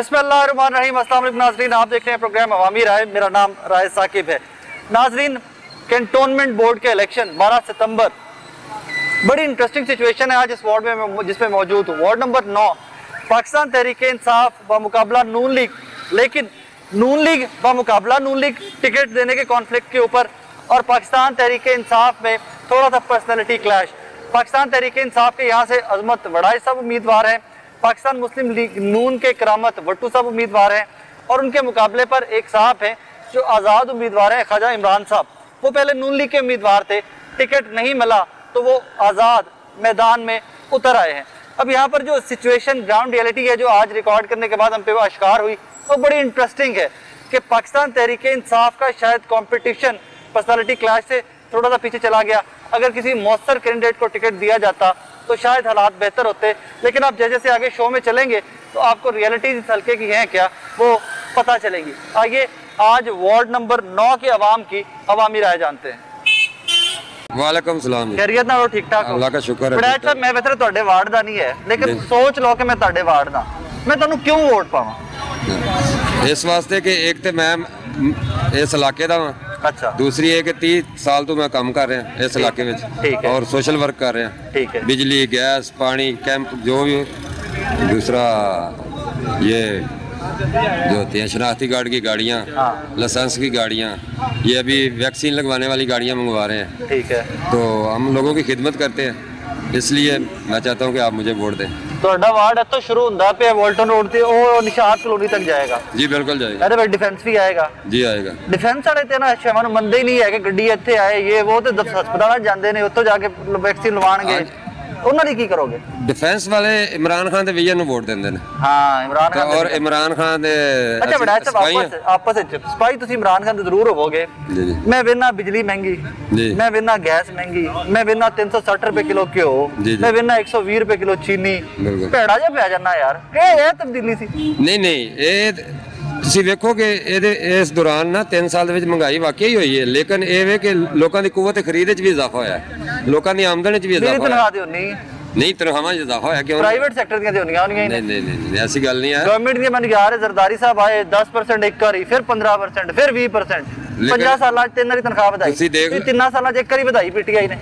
बिस्मिल्लाहिर्रहमानिर्रहीम। अस्सलाम वालेकुम नाज़रीन, आप देख रहे हैं प्रोग्राम अवामी राय, मेरा नाम राय साकिब है। नाज़रीन, कैंटोनमेंट बोर्ड के इलेक्शन 12 सितंबर, बड़ी इंटरेस्टिंग सिचुएशन है आज इस वार्ड में जिसमें मौजूद हूँ, वार्ड नंबर 9, पाकिस्तान तहरीक इंसाफ बमुकाबला नून लीग। लेकिन नून लीग बमुकाबला नून लीग टिकट देने के कॉन्फ्लिक्ट के ऊपर और पाकिस्तान तहरीक इंसाफ में थोड़ा सा पर्सनैलिटी क्लैश। पाकिस्तान तहरीक इंसाफ के यहाँ से अजमत वड़ाइच साहब उम्मीदवार हैं, पाकिस्तान मुस्लिम लीग नून के करामत वट्टू साहब उम्मीदवार हैं और उनके मुकाबले पर एक साहब हैं जो आज़ाद उम्मीदवार हैं, ख्वाजा इमरान साहब। वो पहले नून लीग के उम्मीदवार थे, टिकट नहीं मिला तो वो आज़ाद मैदान में उतर आए हैं। अब यहाँ पर जो सिचुएशन ग्राउंड रियलिटी है जो आज रिकॉर्ड करने के बाद हम पे वो आश्कार हुई, वो बड़ी इंटरेस्टिंग है कि पाकिस्तान तहरीक इंसाफ का शायद कॉम्पिटिशन पर्सनैलिटी क्लैश से थोड़ा सा पीछे चला गया। अगर किसी मौसर कैंडिडेट को टिकट दिया जाता तो शायद हालात बेहतर होते, लेकिन आप जैसे जैसे आगे शो में चलेंगे तो आपको रियलिटीज इस हल्के की हैं क्या वो पता चलेगी। आइए आज वार्ड नंबर 9 के अवाम की अवामी राय जानते हैं। वालेकुम सलाम। खैरियत ना, ठीक ठाक? अल्लाह का शुक्र है। बड़ैच साहब, मैं वैसे तुहाडे वार्ड दा नहीं है, लेकिन सोच लो कि मैं तुहाडे वार्ड दा, मैं तुहानू क्यों वोट पावां? इस वास्ते कि एक ते मैं इस इलाके दा हां, अच्छा, दूसरी है कि 30 साल तो मैं काम कर रहा हूँ इस इलाके में और सोशल वर्क कर रहे हैं। ठीक है। बिजली, गैस, पानी, कैंप, जो भी दूसरा ये जो होती हैं शनाख्ती कार्ड की गाड़ियाँ, लाइसेंस की गाड़ियाँ, ये अभी वैक्सीन लगवाने वाली गाड़ियाँ मंगवा रहे हैं। ठीक है। तो हम लोगों की खिदमत करते हैं, इसलिए मैं चाहता हूँ कि आप मुझे वोट दें। तो वार्ड है तो शुरू होता पे वोल्टन रोड से और निशात कॉलोनी तक जाएगा। जी बिल्कुल जाएगा। अरे भाई डिफेंस भी आएगा। जी आएगा। डिफेंस वाले तो ना शहर में मनते ही नहीं है कि गड्डी इतने आए ये वो, तो हस्पताल जाते हैं उतो जाके वैक्सीन लवाएंगे। डिफेंस वाले इमरान खान दे विजन नूं वोट देंदे ने। हां इमरान खान और इमरान खान दे। अच्छा बड़ा आपस विच सपाई तुसीं इमरान खान दे जरूर होवोगे। मैं वेना बिजली महंगी, मैं वेना गैस महंगी, मैं वेना 360 रुपए किलो घ्यो, मैं वेना 120 रुपए किलो चीनी, भेड़ा जा पै जाना यार। ये तब्दीली सी नहीं नहीं, ये तुसीं वेखो कि इहदे इस दौरान ना 3 साल दे विच महंगाई वाकई होई है, लेकिन ये वे कि लोकां दी कुवत खरीद विच भी इजाफा होया है, लोगों की आमदनी भी इजाफा नहीं, तनख्वाह इजाफा होया। क्यों? प्राइवेट सेक्टर दी होंदियां नहीं नहीं नहीं, ऐसी गल नहीं है। गवर्नमेंट दी मैनू यार जरदारी साहब आए 10% एक बारी, फिर 15%, फिर 20%, 50 साल 3 बारी तनख्वाह वधाई, फिर 3 साल एक बारी वधाई पीटीआई ने,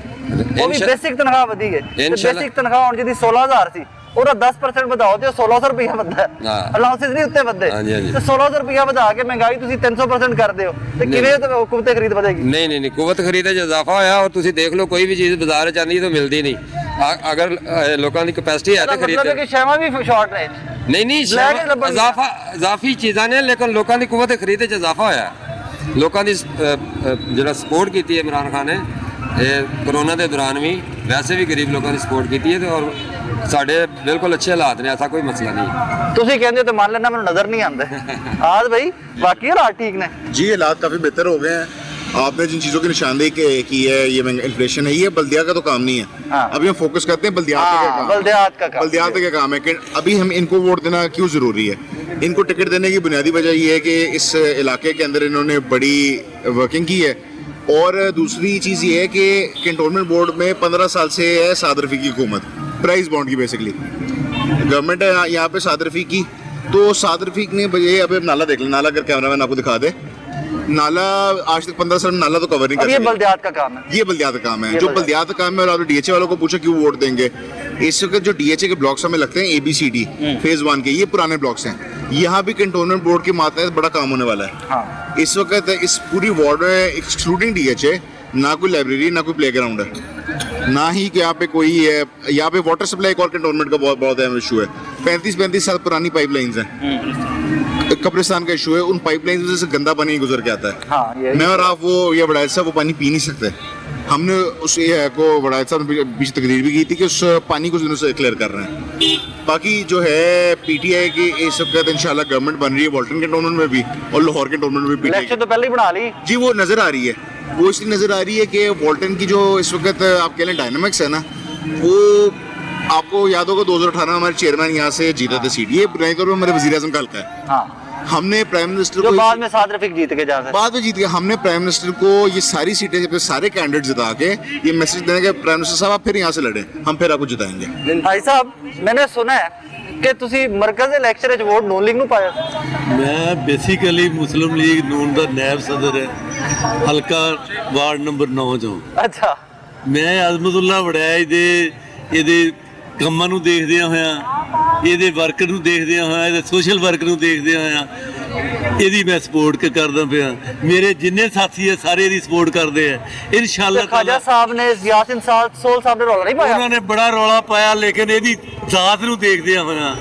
वो भी बेसिक तनख्वाह वधी है। बेसिक तनख्वाह हुण जिहदी 16000 सी ਉਹਦਾ 10% ਵਧਾਓ ਤੇ 1600 ਰੁਪਇਆ ਵਧਦਾ ਹੈ, ਅਲਾਉਂਸਸ ਨਹੀਂ ਉੱਤੇ ਵਧਦੇ ਤੇ 1600 ਰੁਪਇਆ ਵਧਾ ਕੇ ਮਹਿੰਗਾਈ ਤੁਸੀਂ 300% ਕਰ ਦਿਓ ਤੇ ਕਿਵੇਂ ਕੁਵਤ ਖਰੀਦ ਵਧੇਗੀ? ਨਹੀਂ ਨਹੀਂ ਨਹੀਂ, ਕੁਵਤ ਖਰੀਦ ਵਿੱਚ ਇਜ਼ਾਫਾ ਹੋਇਆ ਔਰ ਤੁਸੀਂ ਦੇਖ ਲਓ ਕੋਈ ਵੀ ਚੀਜ਼ ਬਾਜ਼ਾਰ ਚ ਆਂਦੀ ਤਾਂ ਮਿਲਦੀ ਨਹੀਂ, ਅਗਰ ਲੋਕਾਂ ਦੀ ਕਪੈਸਿਟੀ ਹੈ ਤਾਂ ਖਰੀਦਦੇ ਮਤਲਬ ਕਿ ਸ਼ੈਵਾ ਵੀ ਸ਼ਾਰਟ ਨੇ। ਨਹੀਂ ਨਹੀਂ, ਇਜ਼ਾਫਾ ਇਜ਼ਾਫੀ ਚੀਜ਼ਾਂ ਨੇ, ਲੇਕਿਨ ਲੋਕਾਂ ਦੀ ਕੁਵਤ ਖਰੀਦ ਵਿੱਚ ਇਜ਼ਾਫਾ ਹੋਇਆ, ਲੋਕਾਂ ਦੀ ਜਿਹੜਾ ਸਪੋਰਟ ਕੀਤੀ ਹੈ ਇਮਰਾਨ ਖਾਨ ਨੇ कोरोना के दौरान भी, वैसे भी गरीब लोगों ने सपोर्ट की है और साढ़े बिल्कुल अच्छे हालात ने, ऐसा कोई मसला नहीं। तुसी कहंदे तो मान लेना, मैं नज़र नहीं आंदे आज भाई बाकी हालात ठीक ने? जी हालात काफ़ी बेहतर हो गए हैं। आपने जिन चीज़ों की निशानदेही की है ये इन्फ्लेशन है, ये बल्दिया का तो काम नहीं है। अभी हम फोकस करते हैं बल्दियात का काम है कि अभी हम इनको वोट देना क्यों ज़रूरी है। इनको टिकट देने की बुनियादी वजह यह है कि इस इलाके के अंदर इन्होंने बड़ी वर्किंग की है और दूसरी चीज़ ये है कि कैंटोनमेंट बोर्ड में 15 साल से है साद रफीक की हुकूमत, प्राइस बॉन्ड की बेसिकली गवर्नमेंट है यहाँ पे साद रफीक की। तो साद रफीक ने बजे अब नाला देख लें, नाला अगर कैमरा मैन आपको दिखा दे, नाला आज तक 15 साल में नाला तो कवर नहीं कर, ये बल्दियात का काम है, ये बल्दियात का काम है, जो बल्दियात का काम है। और आप DHA वालों को पूछा क्यों वोट देंगे, इसके जो DHA के ब्लॉक्स हमें लगते हैं ABCD फेज 1 के, ये पुराने ब्लॉक्स हैं, यहाँ भी कैंटोनमेंट बोर्ड के मातहत बड़ा काम होने वाला है। हाँ। इस वक्त इस पूरी वार्ड में एक्सक्लूडिंग DHA ना कोई लाइब्रेरी, ना कोई प्लेग्राउंड है, ना ही कि यहाँ पे कोई है। यहाँ पे वाटर सप्लाई एक और कैंटोनमेंट का बहुत अहम इशू है, 35-35 साल पुरानी पाइपलाइंस हैं, कब्रिस्तान का इशू है, उन पाइपलाइंस में से गंदा पानी ही गुजर के आता है। हाँ, मैं और आप वो या वड़ाइच साहब वो पानी पी नहीं सकते। हमने उस को वड़ाइच साहब ने बीच तकरीर भी की थी कि उस पानी को से क्लियर कर रहे हैं। बाकी जो है PTI की इस वक्त इंशाल्लाह गवर्नमेंट बन रही है, वाल्टन कैंटोनमेंट में भी और लाहौर कैंटोनमेंट में भी। इलेक्शन तो पहले ही बना ली जी, वो नज़र आ रही है, वो इसलिए नज़र आ रही है कि वाल्टन की जो इस वक्त आप कह लें डायनामिक्स है ना, वो आपको याद होगा 2018 हमारे चेयरमैन यहाँ से जीता था सीट, ये बुनियादी तौर पर हमारे वज़ीर-ए-आज़म का हल्का है। हाँ। हमने प्राइम मिनिस्टर को बाद में साद रफीक जीत के जा रहे, बाद में जीत के हमने प्राइम मिनिस्टर को ये सारी सीटें अपने सारे कैंडिडेट जिता के ये मैसेज देने के प्राइम मिनिस्टर साहब आप फिर यहाँ से लड़े, हम फिर आपको जिताएंगे। भाई साहब मैंने सुना है कि ਤੁਸੀਂ ਮਰਕਜ਼ ਦੇ ਲੈਕਚਰ ਵਿੱਚ ਵੋਟ ਨੂਨ ਲੀਗ ਨੂੰ ਪਾਇਆ? ਮੈਂ ਬੇਸਿਕਲੀ ਮੁਸਲਿਮ ਲੀਗ ਨੂਨ ਦਾ ਨਾਇਬ ਸਦਰ ਹਾਂ, ਹਲਕਾ ਵਾਰਡ ਨੰਬਰ 9 ਚੋਂ। ਅੱਛਾ। ਮੈਂ ਅਜ਼ਮਤੁੱਲਾ ਵੜੈਚ ਦੇ ਇਹਦੇ ਕੰਮਾਂ ਨੂੰ ਦੇਖਦਿਆਂ ਹੋਇਆ, ਇਹਦੇ ਵਰਕ ਨੂੰ ਦੇਖਦਿਆਂ ਹੋਇਆ, ਇਹਦੇ ਸੋਸ਼ਲ ਵਰਕ ਨੂੰ ਦੇਖਦਿਆਂ ਹੋਇਆ ਇਹਦੀ ਮੈਂ ਸਪੋਰਟ ਕਰਦਾ ਪਿਆ। ਮੇਰੇ ਜਿੰਨੇ ਸਾਥੀ ਹੈ ਸਾਰੇ ਇਹਦੀ ਸਪੋਰਟ ਕਰਦੇ ਆ ਇਨਸ਼ਾਅੱਲਾ। ਖਾਜਾ ਸਾਹਿਬ ਨੇ, ਯਾਸਿਨ ਸੋਹਲ ਸਾਹਿਬ ਨੇ ਰੌਲਾ ਨਹੀਂ ਪਾਇਆ? ਉਹਨਾਂ ਨੇ ਬੜਾ ਰੌਲਾ ਪਾਇਆ, ਲੇਕਿਨ ਇਹਦੀ ਜ਼ਾਤ ਨੂੰ ਦੇਖਦਿਆਂ ਹੋਇਆ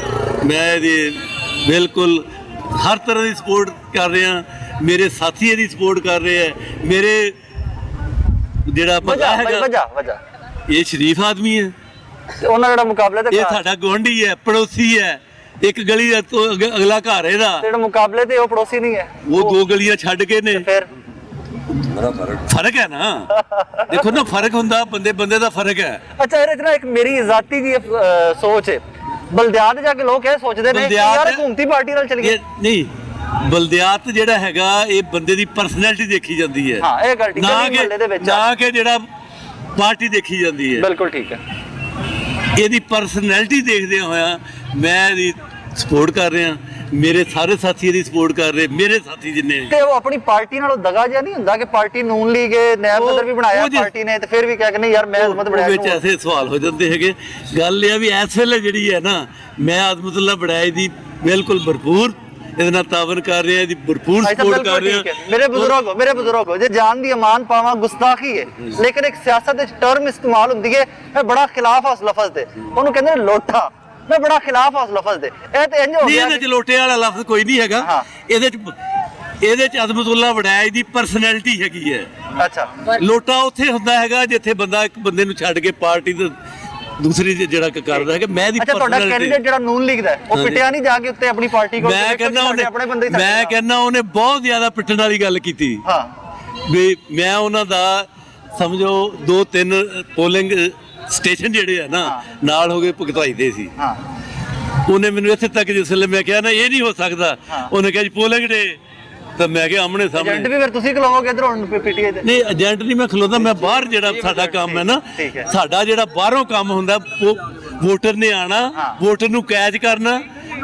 ਮੈਂ ਇਹਦੀ ਬਿਲਕੁਲ ਹਰ ਤਰ੍ਹਾਂ ਦੀ ਸਪੋਰਟ ਕਰ ਰਿਹਾ। ਮੇਰੇ ਸਾਥੀ ਇਹਦੀ ਸਪੋਰਟ ਕਰ ਰਹੇ ਆ। ਮੇਰੇ ਜਿਹੜਾ ਪਤਾ ਹੈਗਾ ਇਹ ਸ਼ਰੀਫ ਆਦਮੀ ਹੈ, ਉਹਨਾਂ ਦਾ ਮੁਕਾਬਲਾ ਤੇ ਇਹ ਸਾਡਾ ਗੁਆਂਢੀ ਹੈ, ਪੜੋਸੀ ਹੈ, ਇੱਕ ਗਲੀ ਤੋਂ ਅਗਲਾ ਘਰ ਇਹਦਾ। ਜਿਹੜਾ ਮੁਕਾਬਲੇ ਤੇ ਉਹ ਪੜੋਸੀ ਨਹੀਂ ਹੈ, ਉਹ ਦੋ ਗਲੀਆਂ ਛੱਡ ਕੇ ਨੇ। ਫਿਰ ਫਰਕ ਹੈ ਨਾ, ਦੇਖੋ ਨਾ ਫਰਕ ਹੁੰਦਾ, ਬੰਦੇ ਬੰਦੇ ਦਾ ਫਰਕ ਹੈ। ਅੱਛਾ, ਇਹ ਇਤਨਾ ਇੱਕ ਮੇਰੀ ਜ਼ਾਤੀ ਦੀ ਸੋਚ ਹੈ, ਬਲਦਿਆਤ ਜਾ ਕੇ ਲੋਕ ਇਹ ਸੋਚਦੇ ਨੇ ਯਾਰ ਘੁੰਮਤੀ ਪਾਰਟੀ ਨਾਲ ਚੱਲ ਗਏ। ਨਹੀਂ, ਬਲਦਿਆਤ ਜਿਹੜਾ ਹੈਗਾ ਇਹ ਬੰਦੇ ਦੀ ਪਰਸਨੈਲਿਟੀ ਦੇਖੀ ਜਾਂਦੀ ਹੈ, ਹਾਂ ਇਹ ਗੱਲ ਠੀਕ ਹੈ, ਨਾ ਕਿ ਜਿਹੜਾ ਪਾਰਟੀ ਦੇਖੀ ਜਾਂਦੀ ਹੈ। ਬਿਲਕੁਲ ਠੀਕ ਹੈ। ਇਹਦੀ ਪਰਸਨੈਲਿਟੀ ਦੇਖਦਿਆਂ ਹੋਇਆ ਮੈਂ ਇਹਦੀ ਸਪੋਰਟ ਕਰ ਰਿਹਾ। ਮੇਰੇ ਸਾਰੇ ਸਾਥੀ ਇਹਦੀ ਸਪੋਰਟ ਕਰ ਰਹੇ, ਮੇਰੇ ਸਾਥੀ ਜਿੰਨੇ। ਤੇ ਉਹ ਆਪਣੀ ਪਾਰਟੀ ਨਾਲੋਂ ਦਗਾ ਜਿਹਾ ਨਹੀਂ ਹੁੰਦਾ ਕਿ ਪਾਰਟੀ ਨੂਨ ਲੀਗ ਨਾਇਬ ਸਦਰ ਵੀ ਬਣਾਇਆ ਪਾਰਟੀ ਨੇ ਤੇ ਫਿਰ ਵੀ ਕਹਿ ਕਹਿੰਦੇ ਯਾਰ ਮੈਂ ਅਜ਼ਮਤ ਬਣਾਇਆ? ਵਿੱਚ ਐਸੇ ਸਵਾਲ ਹੋ ਜਾਂਦੇ ਹੈਗੇ। ਗੱਲ ਇਹ ਆ ਵੀ ਇਸ ਵੇਲੇ ਜਿਹੜੀ ਹੈ ਨਾ, ਮੈਂ ਅਜ਼ਮਤੁੱਲਾ ਵੜੈਚ ਦੀ ਬਿਲਕੁਲ ਭਰਪੂਰ ਇਹਦੇ ਨਾਲ ਤਾਵਨ ਕਰ ਰਿਹਾ, ਇਹਦੀ ਭਰਪੂਰ ਸਪੋਰਟ ਕਰ ਰਿਹਾ। ਮੇਰੇ ਬਜ਼ੁਰਗ ਹੋ ਜੇ ਜਾਨ ਦੀ ਅਮਾਨ ਪਾਵਾਂ ਗੁਸਤਾਖੀ ਹੈ, ਲੇਕਿਨ ਇੱਕ ਸਿਆਸਤ ਵਿੱਚ ਟਰਮ ਇਸਤੇਮਾਲ ਹੁੰਦੀ ਹੈ ਮੈਂ ਬੜਾ ਖਿਲਾਫ ਉਸ ਲਫ਼ਜ਼ ਦੇ, ਉਹਨੂੰ ਕਹਿੰਦੇ ਨੇ ਲੋਟਾ। ਮੈਂ ਬੜਾ ਖਿਲਾਫ ਉਸ ਲਫ਼ਜ਼ ਦੇ। ਇਹ ਤੇ ਇੰਜ ਹੋ ਗਿਆ, ਇਹਦੇ ਚ ਲੋਟੇ ਵਾਲਾ ਲਫ਼ਜ਼ ਕੋਈ ਨਹੀਂ ਹੈਗਾ। ਇਹਦੇ ਚ ਅਜ਼ਮਤੁੱਲਾ ਵੜੈਚ ਦੀ ਪਰਸਨੈਲਿਟੀ ਹੈਗੀ ਹੈ। ਅੱਛਾ, ਲੋਟਾ ਉੱਥੇ ਹੁੰਦਾ ਹੈਗਾ ਜਿੱਥੇ ਬੰਦਾ ਇੱਕ ਬੰਦੇ ਨੂੰ ਛੱਡ ਕੇ ਪਾਰਟੀ ਦਾ दूसरी जगह करदा है कि मैं दी। अच्छा, ਤੁਹਾਡਾ ਕੈਂਡੀਡੇਟ ਜਿਹੜਾ ਨੂਨ ਲੀਗ ਦਾ ਉਹ ਪਿੱਟਿਆ ਨਹੀਂ ਜਾ ਕੇ ਉੱਤੇ ਆਪਣੀ ਪਾਰਟੀ ਕੋਲ? ਮੈਂ ਕਹਿੰਦਾ ਉਹਨੇ ਬਹੁਤ ਜ਼ਿਆਦਾ ਪਿੱਟਣ ਵਾਲੀ ਗੱਲ ਕੀਤੀ। ਹਾਂ ਵੀ ਮੈਂ ਉਹਨਾਂ ਦਾ ਸਮਝੋ 2-3 ਪੋਲਿੰਗ ਸਟੇਸ਼ਨ ਜਿਹੜੇ ਆ ਨਾ ਨਾਲ ਹੋ ਗਏ ਭੁਗਤਾਈ ਦੇ ਸੀ। ਹਾਂ, ਉਹਨੇ ਮੈਨੂੰ ਇੱਥੇ ਤੱਕ ਜਿਸ ਵੇਲੇ ਮੈਂ ਕਿਹਾ ਨਾ ਇਹ ਨਹੀਂ ਹੋ ਸਕਦਾ, ਉਹਨੇ ਕਿਹਾ ਜੀ ਪੋਲਿੰਗ ਡੇ, ਤਾਂ ਮੈਂ ਕਿਹਾ ਆਮਣੇ ਸਾਹਮਣੇ। ਏਜੰਟ ਵੀ ਫਿਰ ਤੁਸੀਂ ਖਲੋਗੇ ਇਧਰ ਹੁਣ ਪੀਟੀਆਈ ਤੇ? ਨਹੀਂ, ਏਜੰਟ ਨਹੀਂ ਮੈਂ ਖਲੋਦਾ। ਮੈਂ ਬਾਹਰ ਜਿਹੜਾ ਸਾਡਾ ਕੰਮ ਹੈ ਨਾ, ਸਾਡਾ ਜਿਹੜਾ ਬਾਹਰੋਂ ਕੰਮ ਹੁੰਦਾ, ਵੋਟਰ ਨੇ ਆਣਾ, ਵੋਟਰ ਨੂੰ ਕੈਚ ਕਰਨਾ,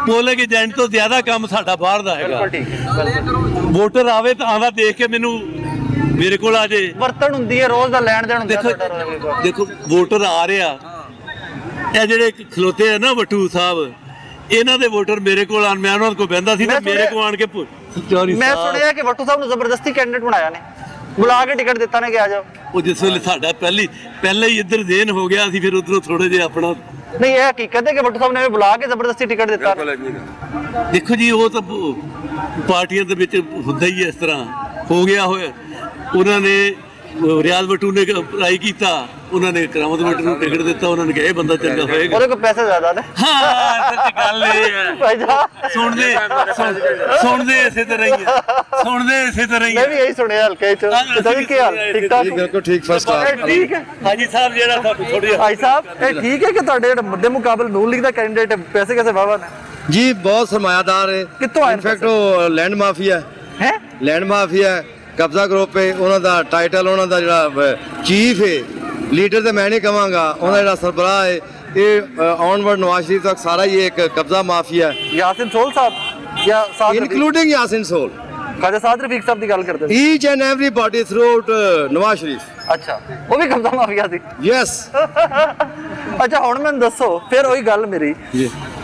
ਪੋਲਿੰਗ ਏਜੰਟ ਤੋਂ ਜ਼ਿਆਦਾ ਕੰਮ ਸਾਡਾ ਬਾਹਰ ਦਾ ਹੈਗਾ। ਵੋਟਰ ਆਵੇ ਤਾਂ ਆਂਦਾ ਦੇਖ ਕੇ ਮੈਨੂੰ ਮੇਰੇ ਕੋਲ ਆ ਜੇ, ਵਰਤਣ ਹੁੰਦੀ ਹੈ, ਰੋਜ਼ ਦਾ ਲੈਣ ਦੇਣ ਹੁੰਦਾ। ਦੇਖੋ ਵੋਟਰ ਆ ਰਿਹਾ, ਇਹ ਜਿਹੜੇ ਖਲੋਤੇ ਆ ਨਾ ਵੱਟੂ ਸਾਹਿਬ, ਇਹਨਾਂ ਦੇ ਵੋਟਰ ਮੇਰੇ ਕੋਲ ਆਣ, ਮੈਂ ਉਹਨਾਂ ਕੋਲ ਬਹਿੰਦਾ ਸੀ ਤੇ ਮੇਰੇ ਕੋਲ ਆਣ ਕੇ ਮੈਂ ਸੁਣਿਆ ਕਿ ਵੱਟੂ ਸਾਹਿਬ ਨੂੰ ਜ਼ਬਰਦਸਤੀ ਕੈਂਡੀਡੇਟ ਬਣਾਇਆ ਨੇ, ਬੁਲਾ ਕੇ ਟਿਕਟ ਦਿੱਤਾ ਨੇ ਕਿ ਆ ਜਾਓ। ਉਹ ਜਿਸ ਵੇਲੇ ਸਾਡਾ ਪਹਿਲੇ ਹੀ ਇੱਧਰ ਦੇਨ ਹੋ ਗਿਆ ਸੀ, ਫਿਰ ਉਧਰੋਂ ਥੋੜੇ ਜਿਹਾ ਆਪਣਾ। ਨਹੀਂ, ਇਹ ਹਕੀਕਤ ਹੈ ਕਿ ਵੱਟੂ ਸਾਹਿਬ ਨੇ ਬੁਲਾ ਕੇ ਜ਼ਬਰਦਸਤੀ ਟਿਕਟ ਦਿੱਤਾ। ਦੇਖੋ ਜੀ, ਉਹ ਤਾਂ ਪਾਰਟੀਆਂ ਦੇ ਵਿੱਚ ਹੁੰਦਾ ਹੀ ਇਸ ਤਰ੍ਹਾਂ ਹੋ ਗਿਆ ਹੋਇਆ। ਉਹਨਾਂ ਨੇ ਰਿਆਜ਼ ਵੱਟੂ ਨੇ ਅਪਲਾਈ ਕੀਤਾ, ਉਹਨਾਂ ਨੇ ਕਰਾਮਤ ਵੱਟੂ ਨੂੰ ਟਿਕਟ ਦਿੱਤਾ, ਉਹਨਾਂ ਨੇ ਕਿਹਾ ਇਹ ਬੰਦਾ ਚੰਗਾ ਹੋਏਗਾ, ਉਹਦੇ ਕੋਲ ਪੈਸੇ ਜ਼ਿਆਦਾ ਨੇ। ਹਾਂ, ਸੱਚ ਗੱਲ ਇਹ ਹੈ ਭਾਈ ਸਾਹਿਬ। ਸੁਣਦੇ ਇਸੇ ਤਰ੍ਹਾਂ ਹੀ ਮੈਂ ਵੀ ਇਹੀ ਸੁਣਿਆ ਹਲਕੇ ਚ। ਤੁਸੀਂ ਕੀ ਹਾਲ? ਠੀਕ ਠਾਕ? ਬਿਲਕੁਲ ਠੀਕ, ਫਸਟ ਕਲਾਸ। ਠੀਕ ਹੈ ਹਾਜੀ ਸਾਹਿਬ, ਜਿਹੜਾ ਤੁਹਾਡੀ ਹਾਈ ਸਾਹਿਬ ਇਹ ਠੀਕ ਹੈ ਕਿ ਤੁਹਾਡੇ ਜਿਹੜੇ ਮੁੱਦੇ ਮੁਕਾਬਲ ਨੂਨ ਲੀਗ ਦਾ ਕੈਂਡੀਡੇਟ ਪੈਸੇ ਕਿਸੇ ਵਾਵਾ ਨੇ? ਜੀ, ਬਹੁਤ ਸਰਮਾਇਆਦਾਰ ਹੈ। ਕਿੱਥੋਂ ਆਏ? ਇਨਫੈਕਟ ਉਹ ਲੈਂਡ ਮਾਫੀਆ ਹੈ, ਲੈਂਡ ਮਾਫੀਆ ਕਬਜ਼ਾ ਗਰੁੱਪ ਹੈ। ਉਹਨਾਂ ਦਾ ਟਾਈਟਲ, ਉਹਨਾਂ ਦਾ ਜਿਹੜਾ ਚੀਫ ਹੈ, ਲੀਡਰ ਤਾਂ ਮੈਂ ਨਹੀਂ ਕਹਾਂਗਾ, ਉਹਨਾਂ ਜਿਹੜਾ ਸਰਬਰਾਹ ਹੈ, ਇਹ ਆਨਵਰਡ ਨਵਾਜ਼ ਸ਼ਰੀਫ ਤੱਕ ਸਾਰਾ ਹੀ ਇੱਕ ਕਬਜ਼ਾ ਮਾਫੀਆ ਹੈ। ਯਾਸਿਨ ਸੋਹਲ ਸਾਹਿਬ ਜਾਂ ਇਨਕਲੂਡਿੰਗ ਯਾਸਿਨ ਸੋਹਲ, ਖਾਜਾ ਸਾਦ ਰਫੀਕ ਸਾਹਿਬ ਦੀ ਗੱਲ ਕਰਦੇ ਨੇ, each and every body throughout Nawaz Sharif. ਅੱਛਾ, ਉਹ ਵੀ ਕਬਜ਼ਾ ਮਾਫੀਆ ਸੀ? ਯੈਸ। ਅੱਛਾ, ਹੁਣ ਮੈਨੂੰ ਦੱਸੋ ਫਿਰ ਉਹੀ ਗੱਲ ਮੇਰੀ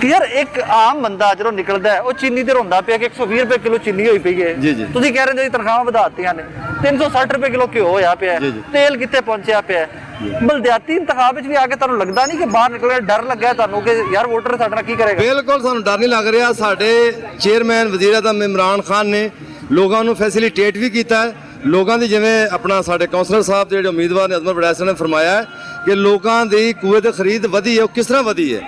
ਕਿ ਯਾਰ ਇੱਕ ਆਮ ਬੰਦਾ ਜਦੋਂ ਨਿਕਲਦਾ ਹੈ, ਉਹ ਚੀਨੀ ਤੇ ਰੋਂਦਾ ਪਿਆ ਕਿ 120 ਰੁਪਏ ਕਿਲੋ ਚੀਨੀ ਹੋਈ ਪਈ ਹੈ। ਤੁਸੀਂ ਕਹਿ ਰਹੇ ਹੋ ਤਨਖਾਹਾਂ ਵਧਾਤੀਆਂ ਨੇ, 360 ਰੁਪਏ ਕਿਲੋ ਘਿਓ ਹੋਇਆ ਪਿਆ, ਤੇਲ ਕਿੱਥੇ ਪਹੁੰਚਿਆ ਪਿਆ? ਬਲਦਿਆਤੀ ਇੰਤਖਾਬ ਵਿੱਚ ਵੀ ਆ ਕੇ ਤੁਹਾਨੂੰ ਲੱਗਦਾ ਨਹੀਂ ਕਿ ਬਾਹਰ ਨਿਕਲ ਕੇ ਡਰ ਲੱਗਾ ਤੁਹਾਨੂੰ ਕਿ ਯਾਰ ਵੋਟਰ ਸਾਡੇ ਨਾਲ ਕੀ ਕਰੇਗਾ? ਬਿਲਕੁਲ, ਸਾਨੂੰ ਡਰ ਨਹੀਂ ਲੱਗ ਰਿਹਾ। ਸਾਡੇ ਚੇਅਰਮੈਨ ਵਜ਼ੀਰ ਆਜ਼ਮ ਇਮਰਾਨ ਖਾਨ ਨੇ ਲੋਕਾਂ ਨੂੰ ਫੈਸਿਲੀਟੇਟ ਵੀ ਕੀਤਾ ਹੈ। ਲੋਕਾਂ ਦੀ ਜਿਵੇਂ ਆਪਣਾ ਸਾਡੇ ਕੌਂਸਲਰ ਸਾਹਿਬ ਜਿਹੜੇ ਉਮੀਦਵਾਰ ਨੇ ਅਜ਼ਮਤ ਵੜੈਚ ਨੇ ਫਰਮਾਇਆ ਕਿ ਲੋਕਾਂ ਦੀ ਕੂਵਤ ਖਰੀਦ ਵਧੀ ਹੈ। ਉਹ ਕਿਸ ਤਰ੍ਹਾਂ ਵਧੀ ਹੈ?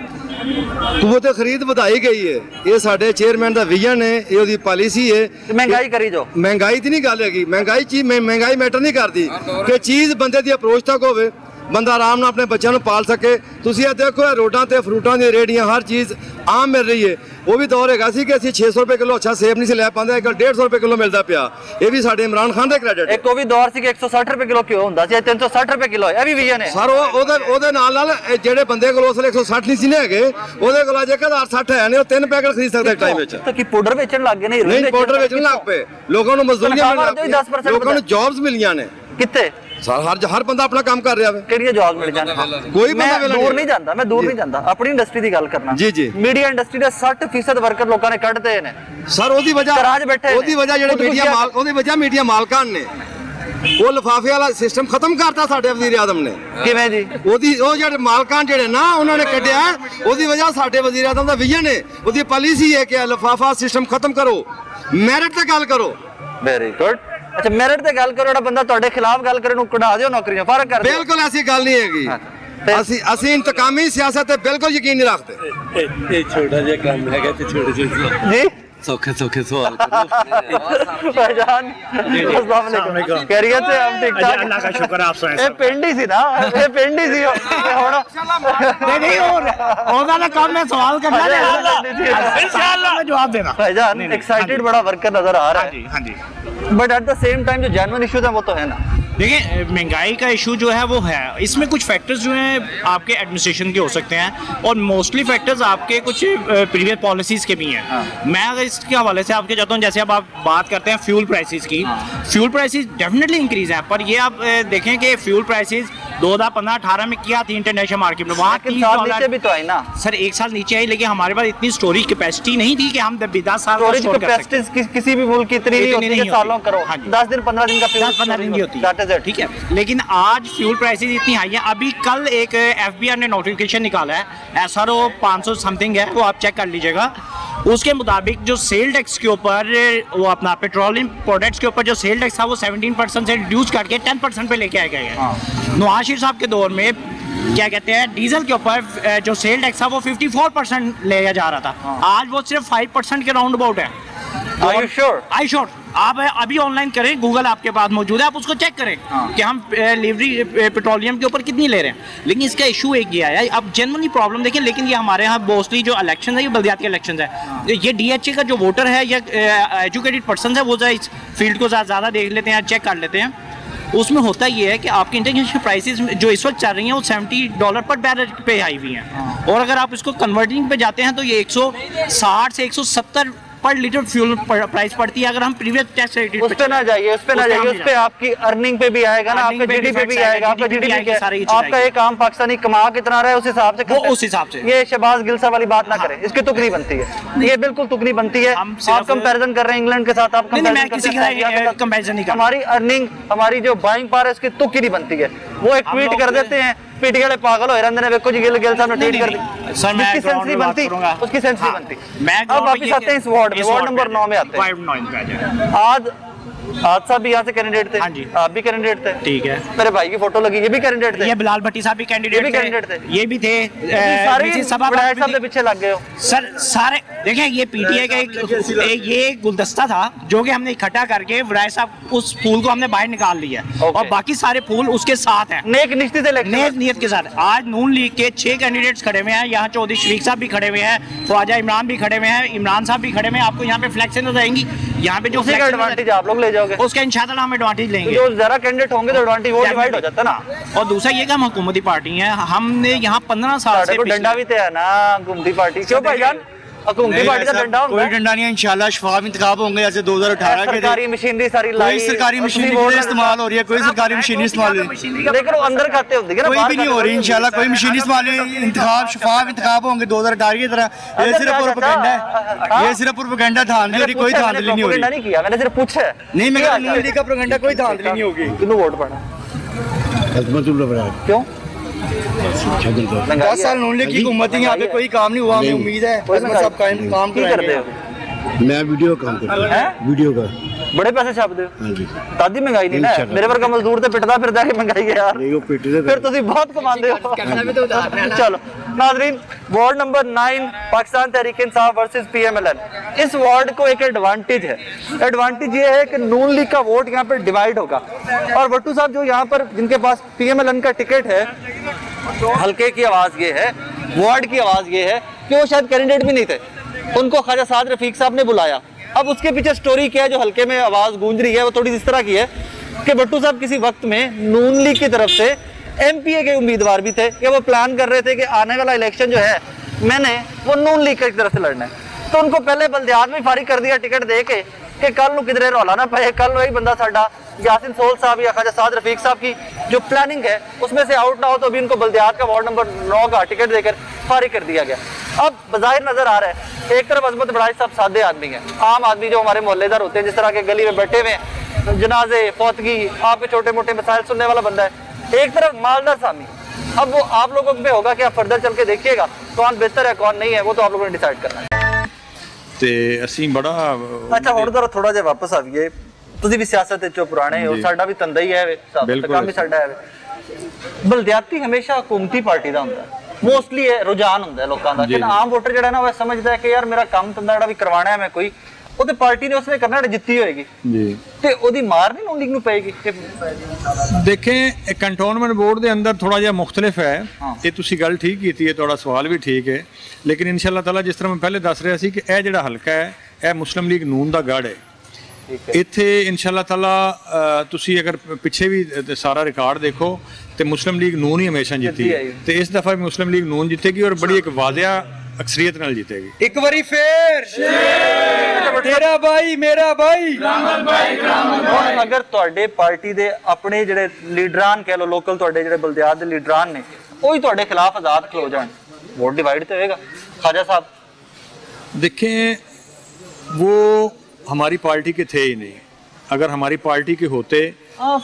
ਕੂਵਤ ਖਰੀਦ ਵਧਾਈ ਗਈ ਹੈ। ਇਹ ਸਾਡੇ ਚੇਅਰਮੈਨ ਦਾ ਵਿਜ਼ਨ ਹੈ, ਇਹ ਉਹਦੀ ਪਾਲਿਸੀ ਹੈ। ਮਹਿੰਗਾਈ ਕਰੀ ਜਾਓ, ਮਹਿੰਗਾਈ ਦੀ ਨਹੀਂ ਗੱਲ ਹੈਗੀ। ਮਹਿੰਗਾਈ ਮੈਟਰ ਨਹੀਂ ਕਰਦੀ ਕਿ ਚੀਜ਼ ਬੰਦੇ ਦੀ ਅਪਰੋਚ ਤੱਕ ਹੋਵੇ। बंदा आराम नाल अपने बच्चों पाल सके। तुसीं इह देखो रोडां ते फ्रूटां दी रेहड़ियां हर चीज़ आम मिल रही है। वो भी दौर हैगा सी कि असीं 600 रुपए किलो अच्छा सेब नहीं सी लै पांदे, अज्जकल 150 रुपए किलो मिलदा पिया। यह भी साडे इमरान खान दे क्रेडिट। एक वो भी दौर सी कि 160 रुपए किलो घिओ हुंदा सी, 360 रुपए किलो है। यह भी विजन है सर। ओहदे नाल नाल जिहड़े बंदे कोल उसले 160 नहीं सी हैगे, ओहदे कोल अज्ज 160 है नहीं, 3 पैकेट खरीद सकदा इक टाइम विच। तो कि पाउडर बेचण लग गए ने? नहीं, पाउडर बेचण लग पे। लोकां नूं मजदूरीआं मिल रही, लोकां नूं जॉब्स मिलियां ने। कित्थे हर बंदा अपना काम कर रहा है। किहड़ियां जॉब मिल जाण? कोई बंदा दूर नहीं जांदा। मैं दूर नहीं जांदा, अपनी इंडस्ट्री दी गल करना। जी जी, मीडिया इंडस्ट्री दे 60% वर्कर लोकां ने कड्डते ने सर। ओदी वजह, ओदी वजह जेह्ड़े मीडिया मालक, ओदी वजह मीडिया मालकां ने वो लिफाफे वाला सिस्टम खत्म करता साडे वजीर आजम ने। किवें जी? ओदी ओ जेह्ड़े मालकां जेह्ड़े ना उन्हां ने कड्ढिया, ओदी वजह साडे वजीर आजम दा विजन है, ओदी पॉलिसी है कि लिफाफा सिस्टम खत्म करो, मेरिट ते गल करो। Very good. अच्छा, मेरिट ते गल करो, बंदा तुहाडे खिलाफ गल करे नूं कढा दियो नौकरियां, फर्क कर। बिल्कुल ऐसी गल नहीं हैगी। असी इंतकामी सियासत बिल्कुल यकीन नहीं रखते। ये छोटा जिहा काम हैगा ते छोटे जी सौखे सौखे सवाल करो भाईजान। अस्सलाम वालेकुम। खैरियत से? हम ठीक ठाक, अल्लाह का शुक्र। आप सुनाओ? ये पिंड ही सी ना, ये पिंड ही सी हुण। नहीं और ओदा ना काम में सवाल करना है, इंशाअल्लाह मैं जवाब देना। भाईजान एक्साइटेड बड़ा वर्कर नजर आ रहा है। हां जी, but at the same time जो जेन्युइन इश्यूज हैं वो तो है ना। देखिए, महंगाई का इशू जो है वो है, इसमें कुछ फैक्टर्स जो हैं आपके एडमिनिस्ट्रेशन के हो सकते हैं और मोस्टली फैक्टर्स आपके कुछ प्रीवियस पॉलिसीज़ के भी हैं। मैं अगर इसके हवाले से आपके जाता हूँ, जैसे अब आप बात करते हैं फ्यूल प्राइसेस की। फ्यूल प्राइसेस डेफिनेटली इंक्रीज़ हैं, पर ये आप देखें कि फ्यूल प्राइसेस 2015-18 में क्या थी इंटरनेशनल मार्केट में, वहाँ के भी तो आई ना सर, एक साल नीचे आई, लेकिन हमारे पास इतनी स्टोरेज कैपेसिटी नहीं थी कि हम 10 साल किसी भी मुल्क की इतनी सालों करो। 10-15 दिन की होती है, ठीक है। लेकिन आज फ्यूल प्राइसेस इतनी हाई है। अभी कल एक FBR ने नोटिफिकेशन निकाला है, SRO 500 समथिंग है, वो आप चेक कर लीजिएगा। उसके मुताबिक जो सेल टैक्स के ऊपर वो अपना पेट्रोलियम प्रोडक्ट्स के ऊपर जो सेल टैक्स था वो 17% से रिड्यूस करके 10% पे लेके आए गए हैं। नवाज शरीफ साहब के दौर में क्या कहते हैं, डीजल के ऊपर जो सेल टैक्स था वो 54% लिया जा रहा था, आज वो सिर्फ 5% के राउंड अबाउट है। Are you sure? I'm sure. आप अभी ऑनलाइन करें, गूगल आपके पास मौजूद है, आप उसको चेक करें कि हम डिलीवरी पेट्रोलियम के ऊपर कितनी ले रहे हैं। लेकिन इसका इशू एक ये आया, अब जनरली प्रॉब्लम देखें, लेकिन ये हमारे यहाँ मोस्टली जो इलेक्शन है ये बल्दियात के इलेक्शन है। ये DHA का जो वोटर है या एजुकेटेड पर्सन है वो इस फील्ड को ज़्यादा देख लेते हैं, चेक कर लेते हैं। उसमें होता ये है कि आपकी इंटरनेशनल प्राइसेस जो इस वक्त चल रही हैं वो $70 पर बैरल पे आई हुई हैं, और अगर आप इसको कन्वर्टिंग पे जाते हैं तो ये 160 से 170 पर लीटर फ्यूल प्राइस पड़ती है। अगर हम प्रीवियस टैक्स रेट उस पे ना जाइए, उस पे ना जाइए, उस पे आपकी अर्निंग पे भी आएगा ना, आपका जीडीपी पे भी आएगा, आपका जीडीपी सारी चीजें, आपका एक आम पाकिस्तानी कमा कितना रहा है उस हिसाब से, वो उस हिसाब से। ये शहबाज गिल साहब वाली बात ना करें, इसकी तुकड़ी बनती है, ये बिल्कुल तुकड़ी बनती है। आप कंपैरिजन कर रहे हैं इंग्लैंड के साथ, आप कंपैरिजन नहीं कर, हमारी अर्निंग, हमारी जो बाइंग पावर है उसकी तुकड़ी बनती है। वो एक ट्वीट कर देते हैं, पीटी वाले पागल होए रहंदे ने, देखो जी गिल साहब ने ट्वीट कर दी सर, मैं सेंस नहीं बनती उसकी, सेंस नहीं बनती। अब वापस आते हैं इस वार्ड में, वार्ड नंबर 9 में आते हैं, 5-9 पे आ जाए। आज साहब भी यहाँ से कैंडिडेट थे, आप भी कैंडिडेट थे, ठीक है। मेरे भाई की फोटो लगी, ये भी कैंडिडेट थे, ये बिलाल भट्टी साहब भी कैंडिडेट थे, ये भी थे, सारे साहब के पीछे लग गए हो सर सारे। देखिए, ये PTI का एक गुलदस्ता था जो कि हमने इकट्ठा करके वड़ाई साहब, उस फूल को हमने बाहर निकाल लिया और बाकी सारे फूल उसके साथ हैं, नेक निश्चित से नेक नियत के साथ। आज नून लीग के 6 कैंडिडेट्स खड़े हुए हैं यहाँ, चौधरी शफीक साहब भी खड़े हुए हैं, ख्वाजा इमरान भी खड़े हुए हैं, इमरान साहब भी खड़े हुए हैं। आपको यहाँ पे फ्लैक्सें नजर आएंगी, यहाँ पे जो एडवांटेज आप लोग ले जाओगे उसका इंशाअल्लाह हम एडवांटेज लेंगे, जो ज़रा कैंडिडेट होंगे तो एडवांटेज वो डिवाइड हो जाता ना। और दूसरा ये कि हम हुकूमती पार्टी है, हमने यहाँ 15 साल से डंडा भी तय है ना हुकूमती पार्टी, क्यों भाईजान? कोई डंडा नहीं है, इंशाल्लाह शफाफ इंतखाब होंगे जैसे 2018 के। सरकारी मशीनरी सारी लाई, सरकारी मशीनरी इस्तेमाल हो रही है, कोई सरकारी मशीनरी इस्तेमाल नहीं हो रही, इंशाल्लाह कोई मशीनरी इस्तेमाल नहीं, इंतखाब शफाफ इंतखाब होंगे 2018 की तरह। ये सिर्फ प्रोपेगेंडा है, ये सिर्फ प्रोपेगेंडा धांधली, कोई धांधली नहीं होगी, नहीं किया मैंने, सिर्फ पूछा नहीं, मेरा नून लीग का प्रोपेगेंडा, कोई धांधली नहीं होगी। कितने वोट पड़ा अजमत? क्यों 10 साल नून लीग की हुकूमत है, यहाँ पे कोई काम नहीं हुआ, हमें उम्मीद है काम कर रहे हैं। मैं वीडियो काम करता हूँ, वीडियो का बड़े पैसे छापते हो, तादी महंगाई नहीं ना, मेरे वर्गा मजदूर तो पिटता फिर महंगाई है यार, फिर तुम बहुत कमाते हो। चलो नाजरीन, ward number 9 Pakistan Tehreek Insaf versus PMLN। इस वार्ड को एक एडवांटेज है, एडवांटेज ये है कि नून लीग का वोट यहाँ पर डिवाइड होगा और वट्टू साहब जो यहाँ पर जिनके पास PMLN का टिकट है, हल्के की आवाज़ ये है, वार्ड की आवाज़ ये है कि वो शायद कैंडिडेट भी नहीं थे, उनको ख्वाजा साद रफीक साहब ने बुलाया। अब उसके पीछे स्टोरी क्या है जो हल्के में आवाज़ गूंज रही है, वो थोड़ी इस तरह की है कि भट्टू साहब किसी वक्त में नून लीग की तरफ से MPA के उम्मीदवार भी थे कि वो प्लान कर रहे थे कि आने वाला इलेक्शन जो है मैंने वो नून लीग की तरफ से लड़ना है, तो उनको पहले बल्दियात में फारिग कर दिया टिकट दे के कि कल नू किधरे रौला ना पाए, कल वही बंदा साडा यासिन सोहल साहब या ख्वाजा साद रफीक साहब की जो प्लानिंग है उसमें से आउट ना हो, तो अभी इनको बल्दियात का वार्ड नंबर 9 का टिकट देकर फारिग कर दिया गया। अब बाहिर नजर आ रहा है एक तरफ अजमत बड़ाई साहब सादे आदमी हैं, आम आदमी जो हमारे मोहल्लेदार होते हैं, जिस तरह के गली में बैठे हुए हैं, जनाजे फौतगी आपके छोटे मोटे मसाइल सुनने वाला बंदा है, एक तरफ मालदार सामी। अब वो आप लोगों में होगा कि आप फर्दर चल के देखिएगा कौन बेहतर है कौन नहीं है, वो तो आप लोगों ने डिसाइड करना है। बड़ा अच्छा होर जरा थोड़ा जहा वापस आइए, तुम भी सियासत चो पुराने हो, साडा भी धंधा ही है, काम ही साडा है। बलदियाती हमेशा हुकूमती पार्टी का होंगे, मोस्टली रुझान होंगे लोगों का, लेकिन आम वोटर जो है ना वो समझता है कि यार मेरा काम धंधा जो भी करवाना है मैं कोई ਉਹਦੇ ਪਾਰਟੀ ਨੇ ਉਸਨੇ ਕਰਨਾ ਜਿੱਤੀ ਹੋਏਗੀ ਜੀ ਤੇ ਉਹਦੀ ਮਾਰ ਨਹੀਂ ਨੋਲਿੰਗ ਨੂੰ ਪਏਗੀ। ਦੇਖੇ ਕੰਟੋਨਮੈਂਟ ਬੋਰਡ ਦੇ ਅੰਦਰ ਥੋੜਾ ਜਿਹਾ ਮੁxtਲਿਫ ਹੈ, ਇਹ ਤੁਸੀਂ ਗੱਲ ਠੀਕ ਕੀਤੀ ਹੈ, ਤੁਹਾਡਾ ਸਵਾਲ ਵੀ ਠੀਕ ਹੈ, ਲੇਕਿਨ ਇਨਸ਼ਾ ਅੱਲਾਹ ਤਾਲਾ ਜਿਸ ਤਰ੍ਹਾਂ ਮੈਂ ਪਹਿਲੇ ਦੱਸ ਰਿਹਾ ਸੀ ਕਿ ਇਹ ਜਿਹੜਾ ਹਲਕਾ ਹੈ ਇਹ ਮੁਸਲਿਮ ਲੀਗ ਨੂਨ ਦਾ ਗੜ ਹੈ। ਇੱਥੇ ਇਨਸ਼ਾ ਅੱਲਾਹ ਤਾਲਾ ਤੁਸੀਂ ਅਗਰ ਪਿੱਛੇ ਵੀ ਸਾਰਾ ਰਿਕਾਰਡ ਦੇਖੋ ਤੇ ਮੁਸਲਿਮ ਲੀਗ ਨੂਨ ਹੀ ਹਮੇਸ਼ਾ ਜਿੱਤੀ ਹੈ ਤੇ ਇਸ ਦਫਾ ਵੀ ਮੁਸਲਿਮ ਲੀਗ ਨੂਨ ਜਿੱਤੇਗੀ ਔਰ ਬੜੀ ਇੱਕ ਵਾਜ਼ਿਆ अक्सरियत नाल जीतेगी। एक बारी फिर तेरा भाई मेरा भाई ग्रामत भाई ग्रामत भाई। अगर तुहाडे पार्टी दे अपने जिहड़े लीडरान कह लो लोकल तुहाडे जिहड़े बलदियात दे लीडरान ने ओही तुहाडे खिलाफ आजाद खलो जाण, वोट डिवाइड तो होएगा। ख्वाजा साहब देखें वो हमारी पार्टी के थे ही नहीं, अगर हमारी पार्टी के होते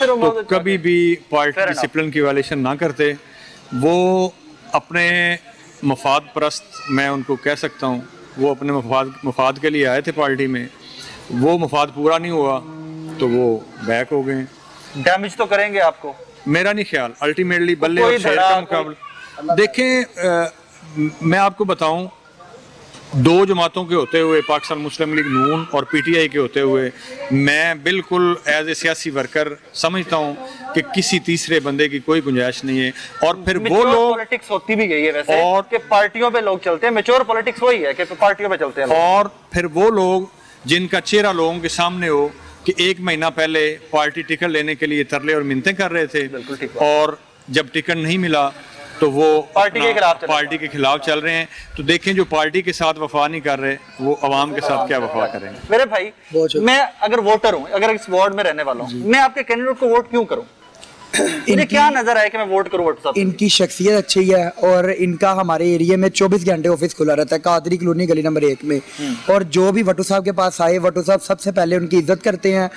तो कभी भी पार्टी डिसिप्लिन की वायलेशन ना करते। वो अपने मफाद परस्त मैं उनको कह सकता हूँ, वो अपने मफाद के लिए आए थे पार्टी में, वो मफाद पूरा नहीं हुआ तो वो बैक हो गए। डैमेज तो करेंगे आपको, मेरा नहीं ख्याल अल्टीमेटली बल्ले और शेर का मुकाबला। देखें मैं आपको बताऊं, दो जमातों के होते हुए पाकिस्तान मुस्लिम लीग नून और PTI के होते हुए मैं बिल्कुल एज ए सियासी वर्कर समझता हूँ कि किसी तीसरे बंदे की कोई गुंजाइश नहीं है। और फिर वो लोग पॉलिटिक्स होती भी गई है वैसे, और कि पार्टियों पे लोग चलते हैं, मैच्योर पॉलिटिक्स वही है कि पार्टियों पे चलते हैं। और फिर वो लोग जिनका चेहरा लोगों के सामने हो कि एक महीना पहले पार्टी टिकट लेने के लिए तरले और मिन्नतें कर रहे थे और जब टिकट नहीं मिला तो वो पार्टी के खिलाफ चल रहे हैं। तो देखें जो पार्टी के साथ वफा नहीं कर रहे वो आवाम के साथ क्या वफा करेंगे। मेरे भाई मैं अगर वोटर हूँ, अगर इस वार्ड में रहने वाला हूँ, मैं आपके कैंडिडेट को वोट क्यों करूँ? इन्हें क्या नजर आया कि मैं वोट करूँ? इनकी शख्सियत अच्छी है और इनका हमारे एरिया में 24 घंटे ऑफिस खुला रहता है कादरी कॉलोनी गली नंबर 1 में, और जो भी वट्टू साहब के पास आए वट्टू साहब सबसे पहले उनकी इज्जत करते हैं।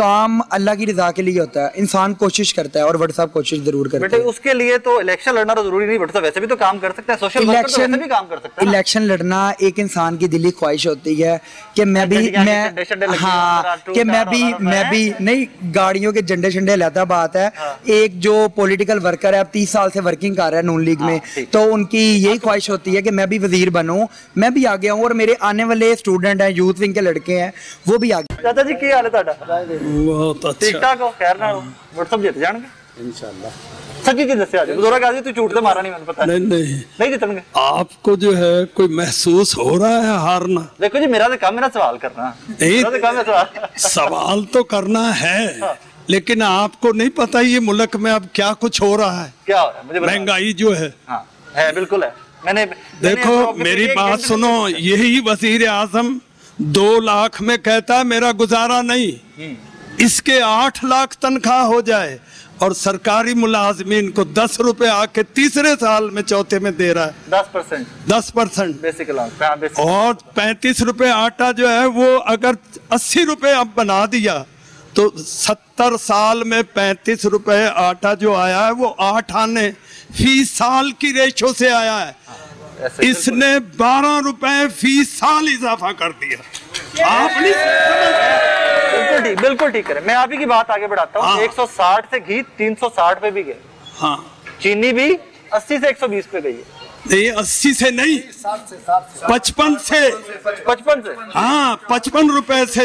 काम अल्लाह की रजा के लिए होता है, इंसान कोशिश करता है और वट्टू साहब कोशिश जरूर करते हैं। उसके लिए तो इलेक्शन लड़ना तो जरूरी नहीं, वट्टू साहब वैसे भी तो काम कर सकते हैं, सोशल इलेक्शन भी काम कर सकते हैं। इलेक्शन लड़ना एक इंसान की दिली ख्वाहिश होती है कि मैं भी नहीं गाड़ियों के झंडे झंडे लहता बात है। एक जो पॉलिटिकल वर्कर है, अब 30 साल से वर्किंग कर रहा है नून लीग में, तो उनकी यही ख्वाहिश होती है कि मैं भी वजीर बनूं, मैं भी आगे आऊं और मेरे आने वाले स्टूडेंट हैं, यूथ विंग के लड़के हैं, वो भी आगे। चाचा जी क्या हाल है ਤੁਹਾਡਾ? बहुत अच्छा, ठीक ठाक हो? खैर ना हो? WhatsApp ਜਿੱਤ ਜਾਣਗੇ ਇਨਸ਼ਾਅੱਲਾ। सच्ची चीज दस आज जोरा गाजी तू झूठ तो मारा नहीं, मैंने पता नहीं नहीं जितने आपको जो है कोई महसूस हो रहा है हारना? देखो जी मेरा तो काम मेरा सवाल करना, सवाल तो करना है। लेकिन आपको नहीं पता ये मुल्क में अब क्या कुछ हो रहा है, क्या हो रहा है? मुझे महंगाई जो है, हाँ, है बिल्कुल है। मैंने देखो मेरी बात सुनो, यही वजीर आजम 2 लाख में कहता है मेरा गुजारा नहीं, इसके 8 लाख तनख्वाह हो जाए और सरकारी मुलाजमीन को 10 रुपए आके तीसरे साल में चौथे में दे रहा है 10% बेसिक अलाउंस, और 35 रुपए आटा जो है वो अगर 80 रुपए अब बना दिया तो 70 साल में 35 रुपए आटा जो आया है वो 8 आने फी साल की रेशो से आया है, इसने 12 रुपए फी साल इजाफा कर दिया। बिल्कुल ठीक है। मैं आप ही की बात आगे बढ़ाता हूँ। 160 से घी 360 पे भी गए, हाँ, चीनी भी 80 से 120 पे गई है। नहीं 80 से नहीं, 55 से, 55 से, हाँ 55 रुपए से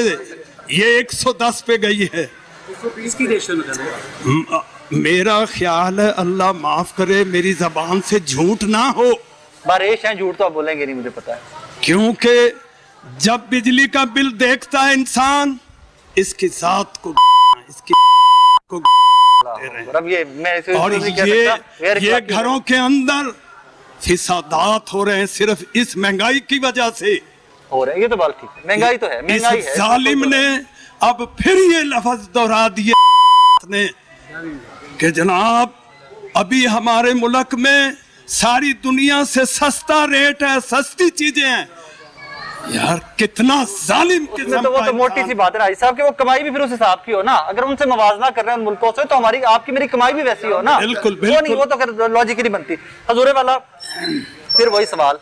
ये 110 पे गई है। मेरा ख्याल है, अल्लाह माफ करे मेरी जबान से झूठ ना हो, बारिश है झूठ तो आप बोलेंगे नहीं, मुझे पता है, क्योंकि जब बिजली का बिल देखता है इंसान इसकी जात को, इसकी को रब ये और ये घरों के अंदर फिसादात हो रहे हैं सिर्फ इस महंगाई की वजह से हो रहा है। ये तो बात ठीक है, महंगाई तो है, महंगाई है। जालिम ने अब फिर ये लफ्ज दोहरा दिए ने कि जनाब अभी हमारे मुल्क में सारी दुनिया से सस्ता रेट है, सस्ती चीजें हैं। यार कितना जालिम किस्म, तो वो तो मोटी सी बात है राजी साहब कि वो कमाई भी फिर उस हिसाब की हो ना। अगर उनसे मुवाजना कर रहे हैं उन मुल्कों से, तो हमारी आपकी मेरी कमाई भी वैसी हो ना। बिल्कुल बिल्कुल, वो नहीं, वो तो लॉजिकली बनती हजूरे वाला। फिर वही सवाल,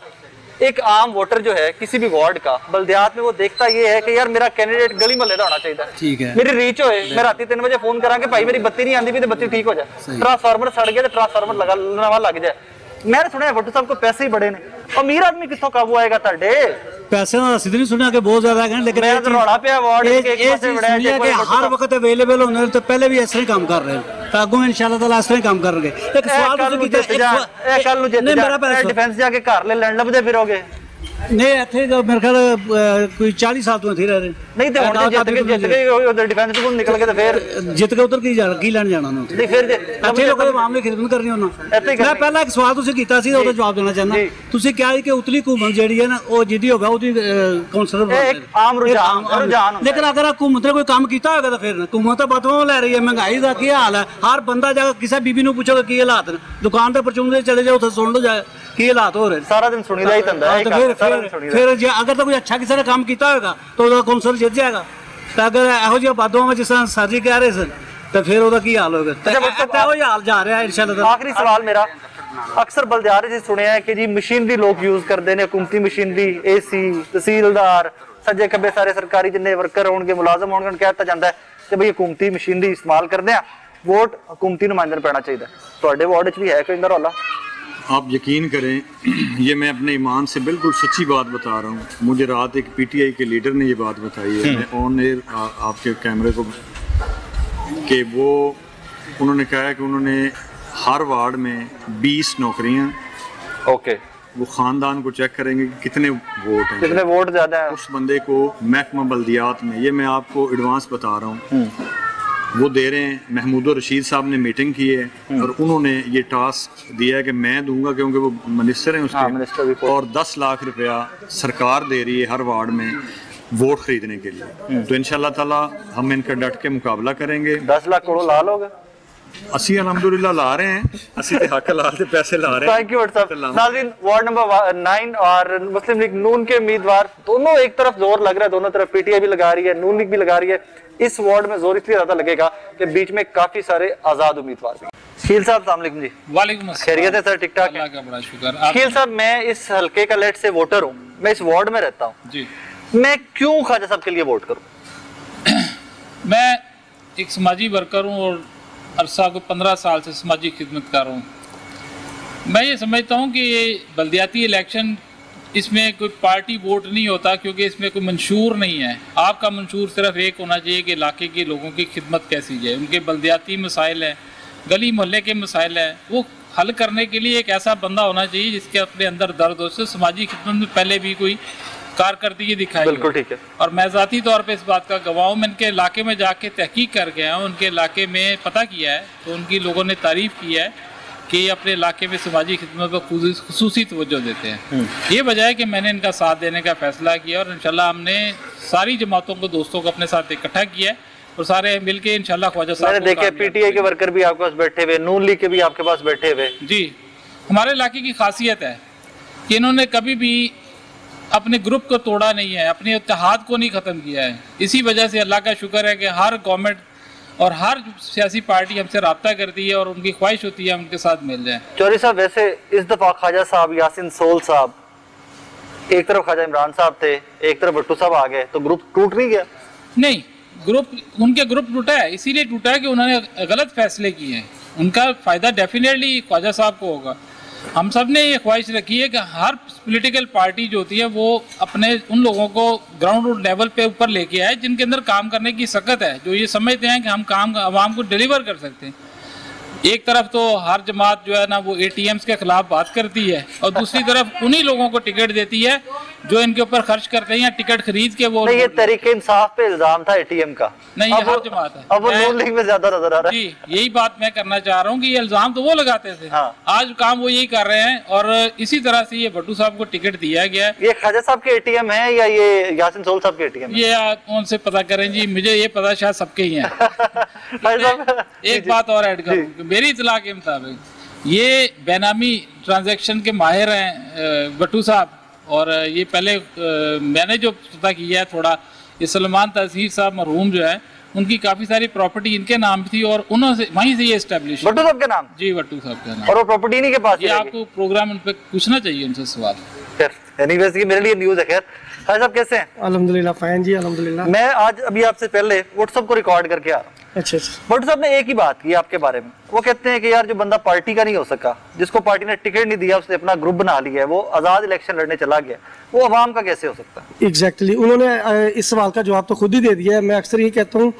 एक आम वोटर जो है किसी भी वार्ड का, बल्दियात में वो देखता ये है कि यार मेरा कैंडिडेट गली मोहल्ले का होना चाहिए, ठीक है, मेरी रीच होए, मैं राती 3 बजे फोन करा कि भाई मेरी बत्ती नहीं आती भी तो बत्ती ठीक हो जाए, ट्रांसफार्मर सड़ गया तो ट्रांसफार्मर लगा लग जाए। मैंने सुना है वोटर साहब को पैसे ही बड़े ने, अमीर आदमी कितों काबू आएगा ताडे पैसे ना सीधे नहीं सुना के बहुत ज्यादा है, लेकिन हर वक्त अवेलेबल होने तो पहले भी ऐसे ही काम कर रहे हैं, आगों में इंशाल्लाह ताला ऐसे ही काम करेंगे। एक सवाल तो कि कल नु डिफेंस जाके घर ले लड़ लबदे फिरोगे नहीं, इथे मेरे ख्याल कोई 40 साल तो इथे रह रहे नहीं ते हुण जित गए उधर डिफेंस को निकल के ते फिर जित के उधर की जाना की लैंड जाना ना ते फिर अच्छे लोकां दे मामले खिदमत करनी होना। मैं पहला एक सवाल तुसी कीता सी ओदा जवाब देना चाहना, तुसी क्या है कि उतली हुकूमत जेडी है ना ओ जिद्दी होगा ओदी काउंसलर एक आम रुझान, लेकिन अगर हुकूमत ने कोई काम कीता होगा तो फिर हुकूमत तो बतवा ले रही है। महंगाई दा की हाल है, हर बंदा जाके किसी बीबी नु पूछोगा की हालात ने, दुकान ते परचून दे चले जाओ उधर सुन लो जाए की हालात हो रहे, सारा दिन सुनी दा ही धंधा है। फिर जो अगर तो कोई अच्छा किसी ने काम किया होगा तो कौंसल जित जाएगा, तो अगर यहो जी बादों में जिस साजी कह रहे सन तो फिर ओदा की हाल होगा। हाल जा रहा है इंशाल्लाह। आखिरी सवाल मेरा, अक्सर बलदार जी सुने हैं कि जी मशीनरी लोग यूज करते हैं, हुकूमती मशीनरी, एसी, तहसीलदार, सज्जे खब्बे सारे सरकारी जिन्ने वर्कर होंगे, मुलाजम होंगे, कहता जाता है कि भाई हुकूमती मशीनरी इस्तेमाल करते हैं, वोट हुकूमती नुमाइंदे पैना चाहिए। तुहाडे वार्ड भी है कोई इंदा रौला? आप यकीन करें, ये मैं अपने ईमान से बिल्कुल सच्ची बात बता रहा हूँ। मुझे रात एक पीटीआई के लीडर ने ये बात बताई है, मैं ऑन एयर आपके कैमरे को, कि वो उन्होंने कहा है कि उन्होंने हर वार्ड में 20 नौकरियाँ, ओके, वो ख़ानदान को चेक करेंगे कि कितने वोट हैं, कितने वोट ज़्यादा है उस बंदे को महकमा बल्दियात में, ये मैं आपको एडवांस बता रहा हूँ, वो दे रहे हैं। महमूद रशीद साहब ने मीटिंग की है और उन्होंने ये टास्क दिया है कि मैं दूंगा, क्योंकि वो मिनिस्टर हैं उसके, और 10 लाख रुपया सरकार दे रही है हर वार्ड में वोट खरीदने के लिए। तो इंशाल्लाह ताला हम इनका डट के मुकाबला करेंगे। 10 लाख करोड़ लाल होगा, असी अलहमदुलिल्लाह ला रहे हैं, असी ते हक लाल दे पैसे ला रहे हैं। Thank you WhatsApp. नाज़रीन, वार्ड नंबर 9 और मुस्लिम लीग नून के उम्मीदवार दोनों, एक तरफ जोर लग रहा है, दोनों तरफ पीटीआई भी लगा रही है, नून लीग भी लगा रही है। इस वार्ड में जोर इसलिए ज्यादा लगेगा कि बीच में काफी सारे आजाद उम्मीदवार भी। शकील साहब अस्सलाम वालेकुम जी। वालेकुम अस्सलाम, खैरियत है सर? ठीक ठाक है, अल्लाह का बड़ा शुक्र। शकील साहब, मैं इस हलके का लेट से वोटर हूँ, मैं इस वार्ड में रहता हूँ जी, मैं क्यों ख्वाजा साहब के लिए वोट करूँ? मैं एक समाजी वर्कर हूँ और अरसा को 15 साल से समाजी खिदमत कर रहा हूँ। मैं ये समझता हूँ कि ये बल्दियाती इलेक्शन, इसमें कोई पार्टी वोट नहीं होता, क्योंकि इसमें कोई मंशूर नहीं है। आपका मंशूर सिर्फ एक होना चाहिए कि इलाके के लोगों की खिदमत कैसी है, उनके बल्दियाती मसाइल हैं, गली मोहल्ले के मसाइल हैं, वो हल करने के लिए एक ऐसा बंदा होना चाहिए जिसके अपने अंदर दर्द हो, उससे समाजी खिदमत में पहले भी कोई कारकर्दगी दिखाई। बिल्कुल ठीक है, और मैं ज़ाती तौर पे इस बात का गवाह हूँ। मैं उनके इलाके में जाके तहकीक कर गया हूँ, उनके इलाके में पता किया है, तो उनकी लोगों ने तारीफ़ की है कि अपने इलाके में समाजी खिदमत पर खुसूसी तवज्जो देते हैं। ये वजह है कि मैंने इनका साथ देने का फ़ैसला किया, और इंशाल्लाह हमने सारी जमातों को, दोस्तों को अपने साथ इकट्ठा किया और सारे मिलके इंशाल्लाह ख्वाजा साहब। देखे पीटीआई के वर्कर भी आपके पास बैठे हुए, नून लीग के भी आपके पास बैठे हुए। जी, हमारे इलाके की खासियत है कि इन्होंने कभी भी अपने ग्रुप को तोड़ा नहीं है, अपने इत्तेहाद को नहीं ख़त्म किया है। इसी वजह से अल्लाह का शुक्र है कि हर गवर्नमेंट और हर सियासी पार्टी हमसे रब्ता करती है और उनकी ख्वाहिश होती है हम उनके साथ मिल जाएं। चौधरी साहब, वैसे इस दफ़ा ख्वाजा साहब, यासिन सोहल साहब, एक तरफ ख्वाजा इमरान साहब थे, एक तरफ भट्टू साहब आ गए, तो ग्रुप टूट नहीं गया? नहीं, ग्रुप उनके ग्रुप टूटा है, इसीलिए टूटा है कि उन्होंने गलत फैसले किए हैं। उनका फ़ायदा डेफिनेटली ख्वाजा साहब को होगा। हम सब ने ये ख्वाहिश रखी है कि हर पॉलिटिकल पार्टी जो होती है वो अपने उन लोगों को ग्राउंड लेवल पे ऊपर लेके आए जिनके अंदर काम करने की सकत है, जो ये समझते हैं कि हम काम आवाम को डिलीवर कर सकते हैं। एक तरफ तो हर जमात जो है ना वो ATMs के खिलाफ बात करती है और दूसरी तरफ उन्हीं लोगों को टिकट देती है जो इनके ऊपर खर्च करते हैं या टिकट खरीद के। वो ये तहरीक इंसाफ पे इल्जाम था ATM का, नहीं ये हर जमात है। अब वो नून लीग में ज्यादा नजर आ रहा है जी, यही बात मैं करना चाह रहा हूँ कि ये इल्जाम तो वो लगाते थे, आज काम वो यही कर रहे हैं। और इसी तरह से ये भट्टू साहब को टिकट दिया गया है। ये ख्वाजा साहब के ATM है या ये यासिन सोहल साहब के ATM? ये उनसे पता करें जी, मुझे ये पता शायद सबके ही है। एक बात और ऐड करूँ, मेरी इतला के मुताबिक ये बेनामी ट्रांजैक्शन के माहिर हैं भट्टू साहब, और ये पहले मैंने जो पता किया है थोड़ा, ये सलमान तसीर साहब मरहूम जो है उनकी काफ़ी सारी प्रॉपर्टी इनके नाम थी और उन्होंने वहीं से ये इस्टेब्लिश भट्टू साहब के नाम, जी भट्टू साहब के नाम, और वो प्रॉपर्टी इन्हीं के पास। ये आपको प्रोग्राम उन पर पूछना चाहिए उनसे सवाल। खैर की मेरे लिए न्यूज़ है। खैर ख्वाजा साहब कैसे हैं? अल्हम्दुलिल्लाह फ़ैन जी, अल्हम्दुलिल्लाह। मैं आज अभी आपसे पहले व्हाट्सअप को रिकॉर्ड करके आ रहा हूँ। अच्छा अच्छा। भट्टू साहब ने एक ही बात की आपके बारे में, वो कहते हैं कि यार जो बंदा पार्टी का नहीं हो सका, जिसको पार्टी ने टिकट नहीं दिया, उसने अपना ग्रुप बना लिया है, वो आज़ाद इलेक्शन लड़ने चला गया, वो आवाम का कैसे हो सकता है? एग्जैक्टली, उन्होंने इस सवाल का जवाब तो खुद ही दे दिया है। मैं अक्सर ये कहता हूँ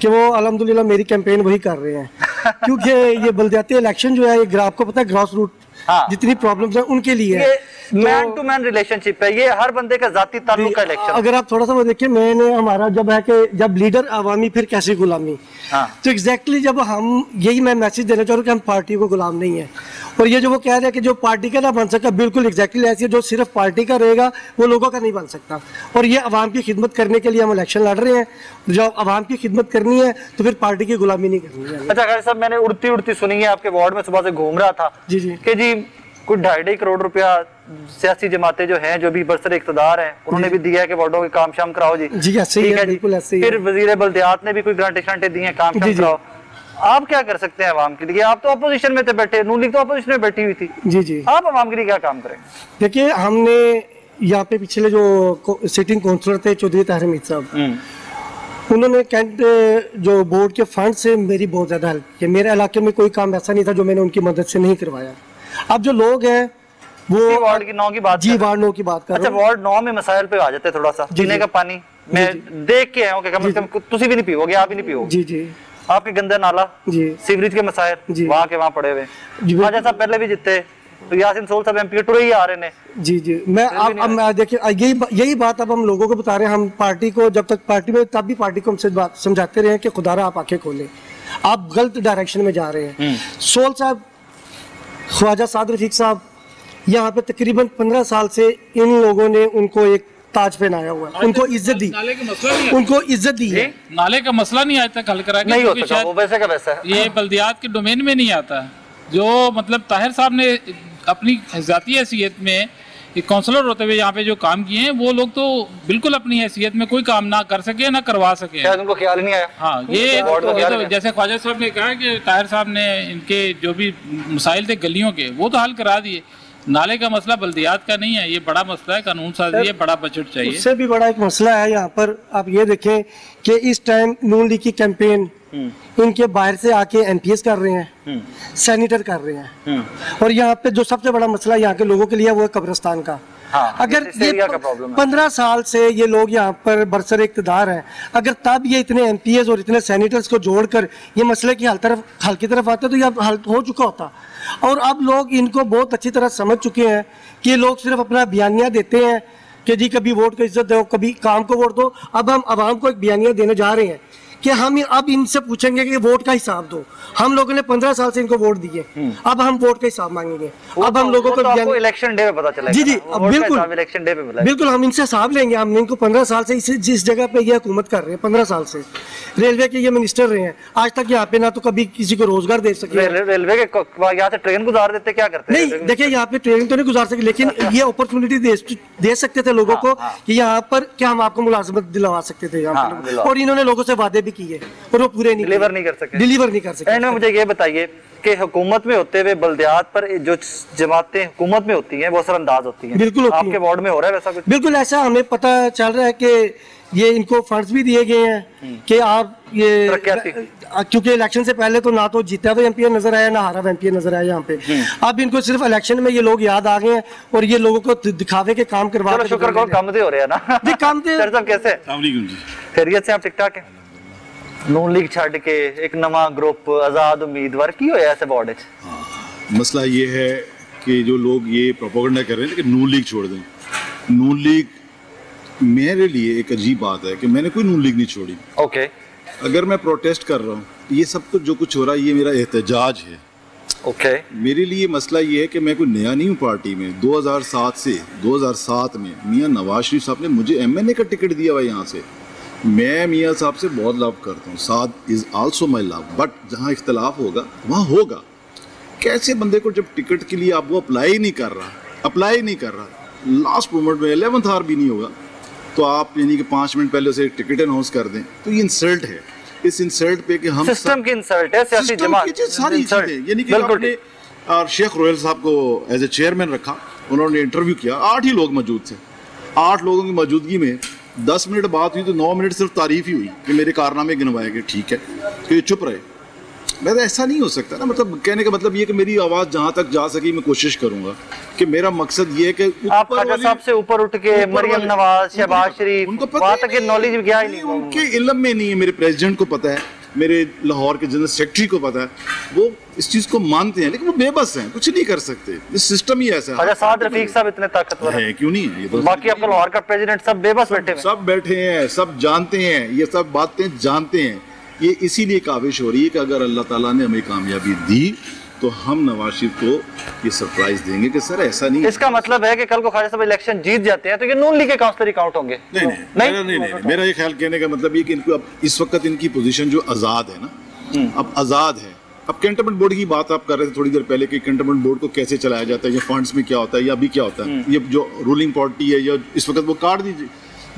कि वो अलहमदुलिल्लाह मेरी कैंपेन वही कर रहे हैं क्योंकि ये बलदियाती इलेक्शन जो है ये ग्राफ को पता है ग्रास रूट जितनी प्रॉब्लम्स हैं उनके लिए ये मैन टू मैन रिलेशनशिप है, ये हर बंदे का जाती ताल्लुक का इलेक्शन। अगर आप थोड़ा सा वो देखिए, मैंने हमारा जब है कि जब लीडर आवामी फिर कैसे गुलामी, तो एग्जैक्टली जब हम यही मैं मैसेज देना चाह रहा हूँ कि हम पार्टी को गुलाम नहीं है। और ये जो वो कह रहे हैं कि जो पार्टी का ना बन सकता, बिल्कुल एग्जैक्टली ऐसी जो सिर्फ पार्टी का रहेगा वो लोगों का नहीं बन सकता। और ये आवाम की खिदमत करने के लिए हम इलेक्शन लड़ रहे हैं, जब आवाम की खिदमत करनी है तो फिर पार्टी की गुलामी नहीं करनी है। अच्छा खैर साहब, मैंने उड़ती उड़ती सुनी है, आपके वार्ड में सुबह से घूम रहा था जी जी, कि जी कुछ 2.5 करोड़ रुपया सियासी जमातें जो हैं, जो भी बरसर इकतदार हैं, उन्होंने भी दिया है कि वार्डों के काम शाम कराओ जी। जी ऐसे ही है, बिल्कुल ऐसे ही। फिर वजीर बल्दियात ने भी कोई ग्रांटे शांटे दिए हैं, काम शाम कराओ। आप क्या कर सकते हैं आवाम के लिए? आप तो अपोजिशन में थे बैठे, नून लीग तो अपोजिशन में बैठी हुई थी जी जी, आप आवाम के लिए क्या काम करें? देखिए हमने यहाँ पे पिछले जो सिटिंग काउंसलर थे चौधरी तहरीक साहब, उन्होंने कैंट जो बोर्ड के फंड से मेरी बहुत ज़्यादा हेल्प की। मेरे इलाके में कोई काम ऐसा नहीं था जो मैंने उनकी मदद से नहीं करवाया। अब जो लोग हैं वो वार्ड की 9 की बात जी, वार्ड 9 की बात कर। अच्छा वार्ड 9 में मसाइल पे आ जाते थोड़ा सा, जीने का पानी मैं देख के आया, कम से कम तुसी भी नहीं पियोगे, आप भी नहीं पियोगे जी जी, आपके गंदा नाला जी, सीवरेज के मसाइल वहाँ के वहाँ पड़े हुए। ख्वाजा साहब पहले भी जीते तो यासिन सोहल साहब एमपी टूर ही आ रहे हैं जी जी। मैं अब देखिए यही बात अब हम लोगों को बता रहे हैं। हम पार्टी को जब तक पार्टी में तब भी पार्टी को हमसे बात समझाते रहे हैं कि खुदारा आप आंखें खोलें, आप गलत डायरेक्शन में जा रहे हैं। सोहल साहब, ख्वाजा साद रफीक साहब, यहाँ पे तकरीबन 15 साल से इन लोगों ने उनको एक ताज पहनाया हुआ है, उनको इज्जत दी, उनको इज्जत दी है। नाले का मसला नहीं आज तक हल करा गया, ये बल्दियात के डोमेन में नहीं आता। जो मतलब ताहिर साहब ने अपनी ज़ाती हैसियत में काउंसलर होते हुए यहाँ पे जो काम किए हैं, वो लोग तो बिल्कुल अपनी हैसियत में कोई काम ना कर सके ना करवा सके, उनको ख्याल नहीं आया। हाँ ये तो जैसे ख्वाजा साहब ने कहा कि ताहिर साहब ने इनके जो भी मसाइल थे गलियों के वो तो हल करा दिए। नाले का मसला बल्दियात का नहीं है, ये बड़ा मसला है, कानून साजी है, बड़ा बजट चाहिए। इससे भी बड़ा एक मसला है यहाँ पर। आप ये देखें कि इस टाइम नून लीग की कैंपेन इनके बाहर से आके NPS कर रहे हैं, सैनिटर कर रहे हैं, और यहाँ पे जो सबसे बड़ा मसला यहाँ के लोगों के लिए वो है कब्रिस्तान का। अगर ये 15 साल से ये लोग यहाँ पर बरसर इकतदार हैं, अगर तब ये इतने MPs और इतने सेनेटर्स को जोड़कर ये मसले की हल की तरफ आते तो ये हल हो चुका होता। और अब लोग इनको बहुत अच्छी तरह समझ चुके हैं कि ये लोग सिर्फ अपना बयानिया देते हैं कि जी कभी वोट को इज्जत दो, कभी काम को वोट दो। अब हम आवाम को एक बयानिया देने जा रहे हैं कि हम अब इनसे पूछेंगे कि वोट का हिसाब दो। हम लोगों ने 15 साल से इनको वोट दिए, अब हम वोट का हिसाब मांगेंगे। अब हम लोगों को इलेक्शन डे पे पता चलेगा जी जी, बिल्कुल इलेक्शन डे पे बिल्कुल हम इनसे हिसाब लेंगे। हमने इनको 15 साल से जिस जगह पे ये हुकूमत कर रहे हैं, 15 साल से रेलवे के ये मिनिस्टर रहे हैं, आज तक यहाँ पे ना तो कभी किसी को रोजगार दे सके। रेलवे के यहाँ से ट्रेन गुजार देते, क्या करते नहीं देखिये, यहाँ पे ट्रेन तो नहीं गुजार सके, लेकिन ये अपॉर्चुनिटी दे सकते थे लोगों को कि यहाँ पर क्या हम आपको मुलाजमत दिलवा सकते थे। और इन्होंने लोगों से वादे भी किए और वो पूरे डिलीवर नहीं कर सके एंड में मुझे ये बताइए कि हुकूमत में होते हुए बल्दियात पर जो जमातें हुकूमत में होती हैं वो असरअंदाज होती हैं। बिल्कुल आपके वार्ड में हो रहा है वैसा कुछ? बिल्कुल ऐसा हमें पता चल रहा है कि ये इनको फंड्स भी दिए गए हैं कि आप ये क्योंकि इलेक्शन से पहले तो ना तो जीता हुआ एमपीए नजर आया ना हारा हुआ एमपीए नजर आया यहाँ पे। अब इनको सिर्फ इलेक्शन में ये लोग याद आ गए हैं और ये लोगों को दिखावे के काम करवा रहे हैं। नून लीग छाड़ के एक नवा ग्रुप आज़ाद उम्मीदवार की होया ऐसे वार्ड में। हाँ, मसला ये है कि जो लोग ये प्रोपोगंडा कर रहे हैं कि नून लीग छोड़ दें, नून लीग मेरे लिए एक अजीब बात है कि मैंने कोई नून लीग नहीं छोड़ी। ओके, अगर मैं प्रोटेस्ट कर रहा हूँ ये सब तो जो कुछ हो रहा है ये मेरा एहतजाज है। ओके, मेरे लिए मसला ये है कि मैं कोई नया नहीं हूँ पार्टी में। 2007 में मियाँ नवाज शरीफ साहब ने मुझे MNA का टिकट दिया हुआ यहाँ से। मैं मियाँ साहब से बहुत लव करता हूँ, Saad is also my love, but जहाँ इख्तलाफ होगा वहाँ होगा। कैसे बंदे को जब टिकट के लिए आप वो अप्लाई नहीं कर रहा लास्ट मोमेंट में 11th आवर भी नहीं होगा तो आप यानी कि 5 मिनट पहले उसे टिकट अनाउंस कर दें तो ये इंसल्ट है। इस इंसल्ट पे कि हम सिस्टम की इंसल्ट है, सियासी जमात सारी चीज़ें यानी कि आपने शेख रोयल साहब को एज ए चेयरमैन रखा, उन्होंने इंटरव्यू किया, 8 ही लोग मौजूद थे। 8 लोगों की मौजूदगी में 10 मिनट बात हुई तो 9 मिनट सिर्फ तारीफ ही हुई कि मेरे कारनामे गिनवाए गए। ठीक है तो ये चुप रहे। मैं तो ऐसा नहीं हो सकता ना, मतलब कहने का मतलब ये कि मेरी आवाज़ जहाँ तक जा सकी मैं कोशिश करूँगा कि मेरा मकसद ये है कि आप खाजा साहब से ऊपर उठ के मरियम नवाज शहबाज शरीफ उनको वहाँ तक नॉलेज गया ही नहीं, उनके इलम में नहीं है। मेरे प्रेसिडेंट को पता है, मेरे लाहौर के जनरल सेक्रेटरी को पता है, वो इस चीज़ को मानते हैं लेकिन वो बेबस हैं, कुछ नहीं कर सकते, इस सिस्टम ही ऐसा है। साद रफीक साहब इतने ताकतवर हैं क्यों नहीं है? ये तो बाकी आपका लाहौर का प्रेसिडेंट सब बेबस बैठे हैं, सब बैठे हैं, सब जानते हैं, ये सब बातें जानते हैं। ये इसीलिए काविश हो रही है कि अगर अल्लाह ताला ने हमें कामयाबी दी तो हम नवाज शरीफ को ये सरप्राइज देंगे कि सर ऐसा नहीं। इसका मतलब है कि कल को खाजा साहब इलेक्शन जीत जाते हैं तो ये नून लीग के काउंसलर काउंट होंगे? नहीं, मेरा ये ख्याल कहने का मतलब ये कि इनको अब इस वक्त इनकी पोजीशन जो आज़ाद है ना, अब आज़ाद है। अब कैंटनमेंट बोर्ड की बात आप कर रहे थे थोड़ी देर पहले कि कैंटनमेंट बोर्ड को कैसे चलाया जाता है या फंड्स में क्या होता है या अभी क्या होता है, ये जो रूलिंग पार्टी है या इस वक्त वो काट दीजिए।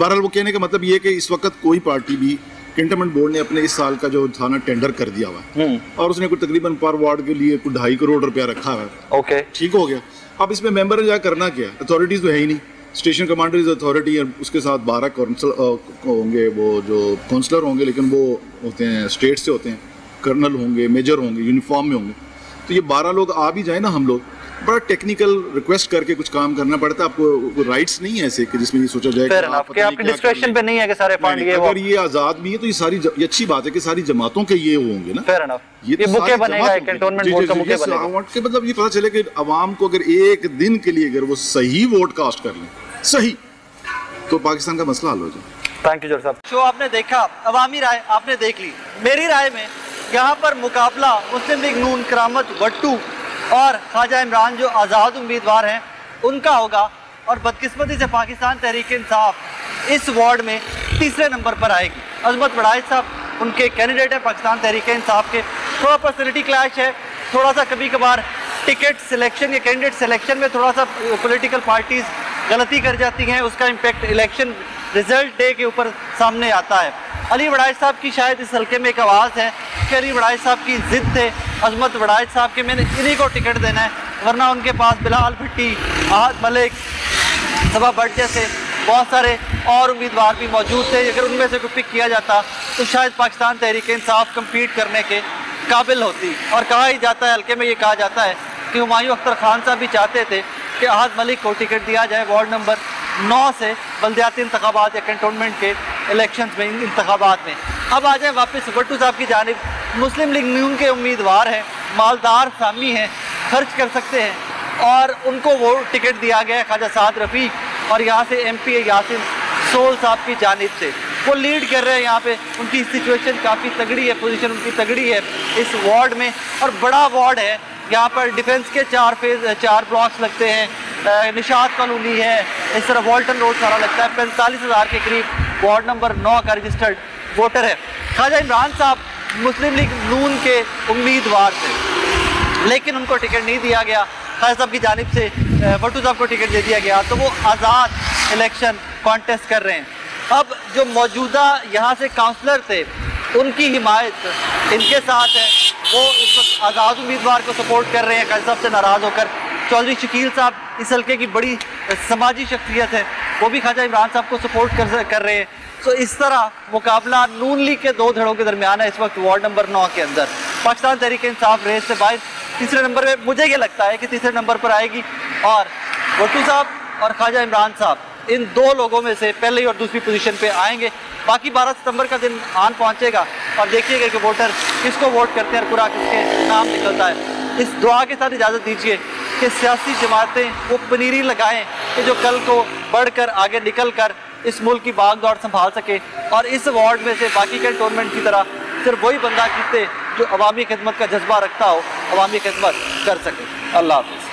बहरहाल वो कहने का मतलब ये कि इस वक्त कोई पार्टी भी कैंटनमेंट बोर्ड ने अपने इस साल का जो था ना टेंडर कर दिया हुआ और उसने कुछ तकरीबन पर वार्ड के लिए कुछ 2.5 करोड़ रुपया रखा है। ओके, ठीक हो गया। अब इसमें मेंबर ने जा करना क्या? अथॉरिटीज़ तो है ही नहीं, स्टेशन कमांडर इज अथॉरिटी है, उसके साथ 12 होंगे वो जो काउंसलर होंगे लेकिन वो होते हैं स्टेट से होते हैं, कर्नल होंगे, मेजर होंगे, यूनिफॉर्म में होंगे। तो ये 12 लोग आ भी जाए ना, हम लोग बड़ा टेक्निकल रिक्वेस्ट करके कुछ काम करना पड़ता है। आपको राइट्स नहीं है ऐसे कि जिसमें ये सोचा जाए कि आपके डिस्क्रिप्शन पे नहीं है कि सारे फंड ये अगर ये आज़ाद भी है तो ये सारी ये अच्छी बात है कि सारी जमातों के ये होंगे ना। फेयर एनफ, ये बुके बनेगा कैंटोनमेंट बोर्ड का बुके बनेगा। आई वांट के मतलब ये पता चले कि आवाम को अगर एक दिन के लिए अगर वो सही वोट कास्ट कर लें सही तो पाकिस्तान का मसला हल हो जाए। थैंक यू साहब। शो आपने देखा, अवामी राय आपने देख ली। मेरी राय में यहाँ पर मुकाबला मुस्लिम लीग नून करामत वट्टू और ख्वाजा इमरान जो आज़ाद उम्मीदवार हैं उनका होगा और बदकिस्मती से पाकिस्तान तहरीक इंसाफ इस वार्ड में तीसरे नंबर पर आएगी। अजमत वड़ाइच साहब उनके कैंडिडेट हैं पाकिस्तान तहरीक इंसाफ के। थोड़ा पर्सनैलिटी क्लैश है, थोड़ा सा कभी कभार टिकट सिलेक्शन या कैंडिडेट सिलेक्शन में थोड़ा सा पॉलिटिकल पार्टीज़ गलती कर जाती हैं, उसका इम्पेक्ट इलेक्शन रिजल्ट डे के ऊपर सामने आता है। अली वड़ाइच साहब की शायद इस हल्के में एक आवाज़ है कि अली वड़ाइच साहब की ज़िद थे अजमत वड़ाइच साहब के मैंने इन्हीं को टिकट देना है, वरना उनके पास बिलाल भट्टी, आहद मलिक, सबा भट्ट जैसे बहुत सारे और उम्मीदवार भी मौजूद थे। अगर उनमें से कोई पिक किया जाता तो शायद पाकिस्तान तहरीक इंसाफ कम्पीट करने के काबिल होती। और कहा ही जाता है हल्के में ये कहा जाता है कि हुमायूं अख्तर खान साहब भी चाहते थे कि आहद मलिक को टिकट दिया जाए वार्ड नंबर 9 से बल्दियाती इंतखाबात या कंटोनमेंट के इलेक्शन में इंतखाबात में। अब आ जाए वापस भट्टू साहब की जानिब। मुस्लिम लीग नून के उम्मीदवार हैं, मालदार सामी हैं, खर्च कर सकते हैं और उनको वो टिकट दिया गया ख्वाजा साद रफीक और यहाँ से MP यासिन सोल साहब की जानिब से। वो लीड कर रहे हैं यहाँ पे, उनकी सिचुएशन काफ़ी तगड़ी है, पोजीशन उनकी तगड़ी है इस वार्ड में और बड़ा वार्ड है। यहाँ पर डिफेंस के 4 ब्लॉक्स लगते हैं, निशात कॉलोनी है, इस तरह वॉल्टन रोड सारा लगता है। 45,000 के करीब वार्ड नंबर 9 का रजिस्टर्ड वोटर है। ख्वाजा इमरान साहब मुस्लिम लीग नून के उम्मीदवार थे लेकिन उनको टिकट नहीं दिया गया, ख्वाजा साहब की जानिब से भट्टू साहब को टिकट दे दिया गया तो वो आज़ाद इलेक्शन कॉन्टेस्ट कर रहे हैं। अब जो मौजूदा यहाँ से काउंसलर थे उनकी हिमायत इनके साथ है। वो इस वक्त आज़ाद उम्मीदवार को सपोर्ट कर रहे हैं काजी साहब से नाराज़ होकर। चौधरी शकील साहब इस हल्के की बड़ी समाजी शख्सियत है, वो भी ख्वाजा इमरान साहब को सपोर्ट कर रहे हैं। तो इस तरह मुकाबला नून लीग के दो धड़ों के दरमियान है इस वक्त वार्ड नंबर 9 के अंदर। पाकिस्तान तहरीक इंसाफ रेस से बाहर तीसरे नंबर पर, मुझे ये लगता है कि तीसरे नंबर पर आएगी, और भट्टू साहब और ख्वाजा इमरान साहब इन दो लोगों में से पहले और दूसरी पोजीशन पे आएंगे। बाकी 12 सितंबर का दिन आन पहुंचेगा और देखिएगा कि वोटर किसको वोट करते हैं और पूरा किसके नाम निकलता है। इस दुआ के साथ इजाज़त दीजिए कि सियासी जमातें वो पनीरी लगाएं कि जो कल को बढ़कर आगे निकल कर इस मुल्क की बागदौड़ संभाल सके, और इस वार्ड में से बाकी कैंटोनमेंट की तरह सिर्फ वही बंदा जीते जो अवामी खिदमत का जज्बा रखता हो, अवामी खिदमत कर सके। अल्लाह हाफिज़।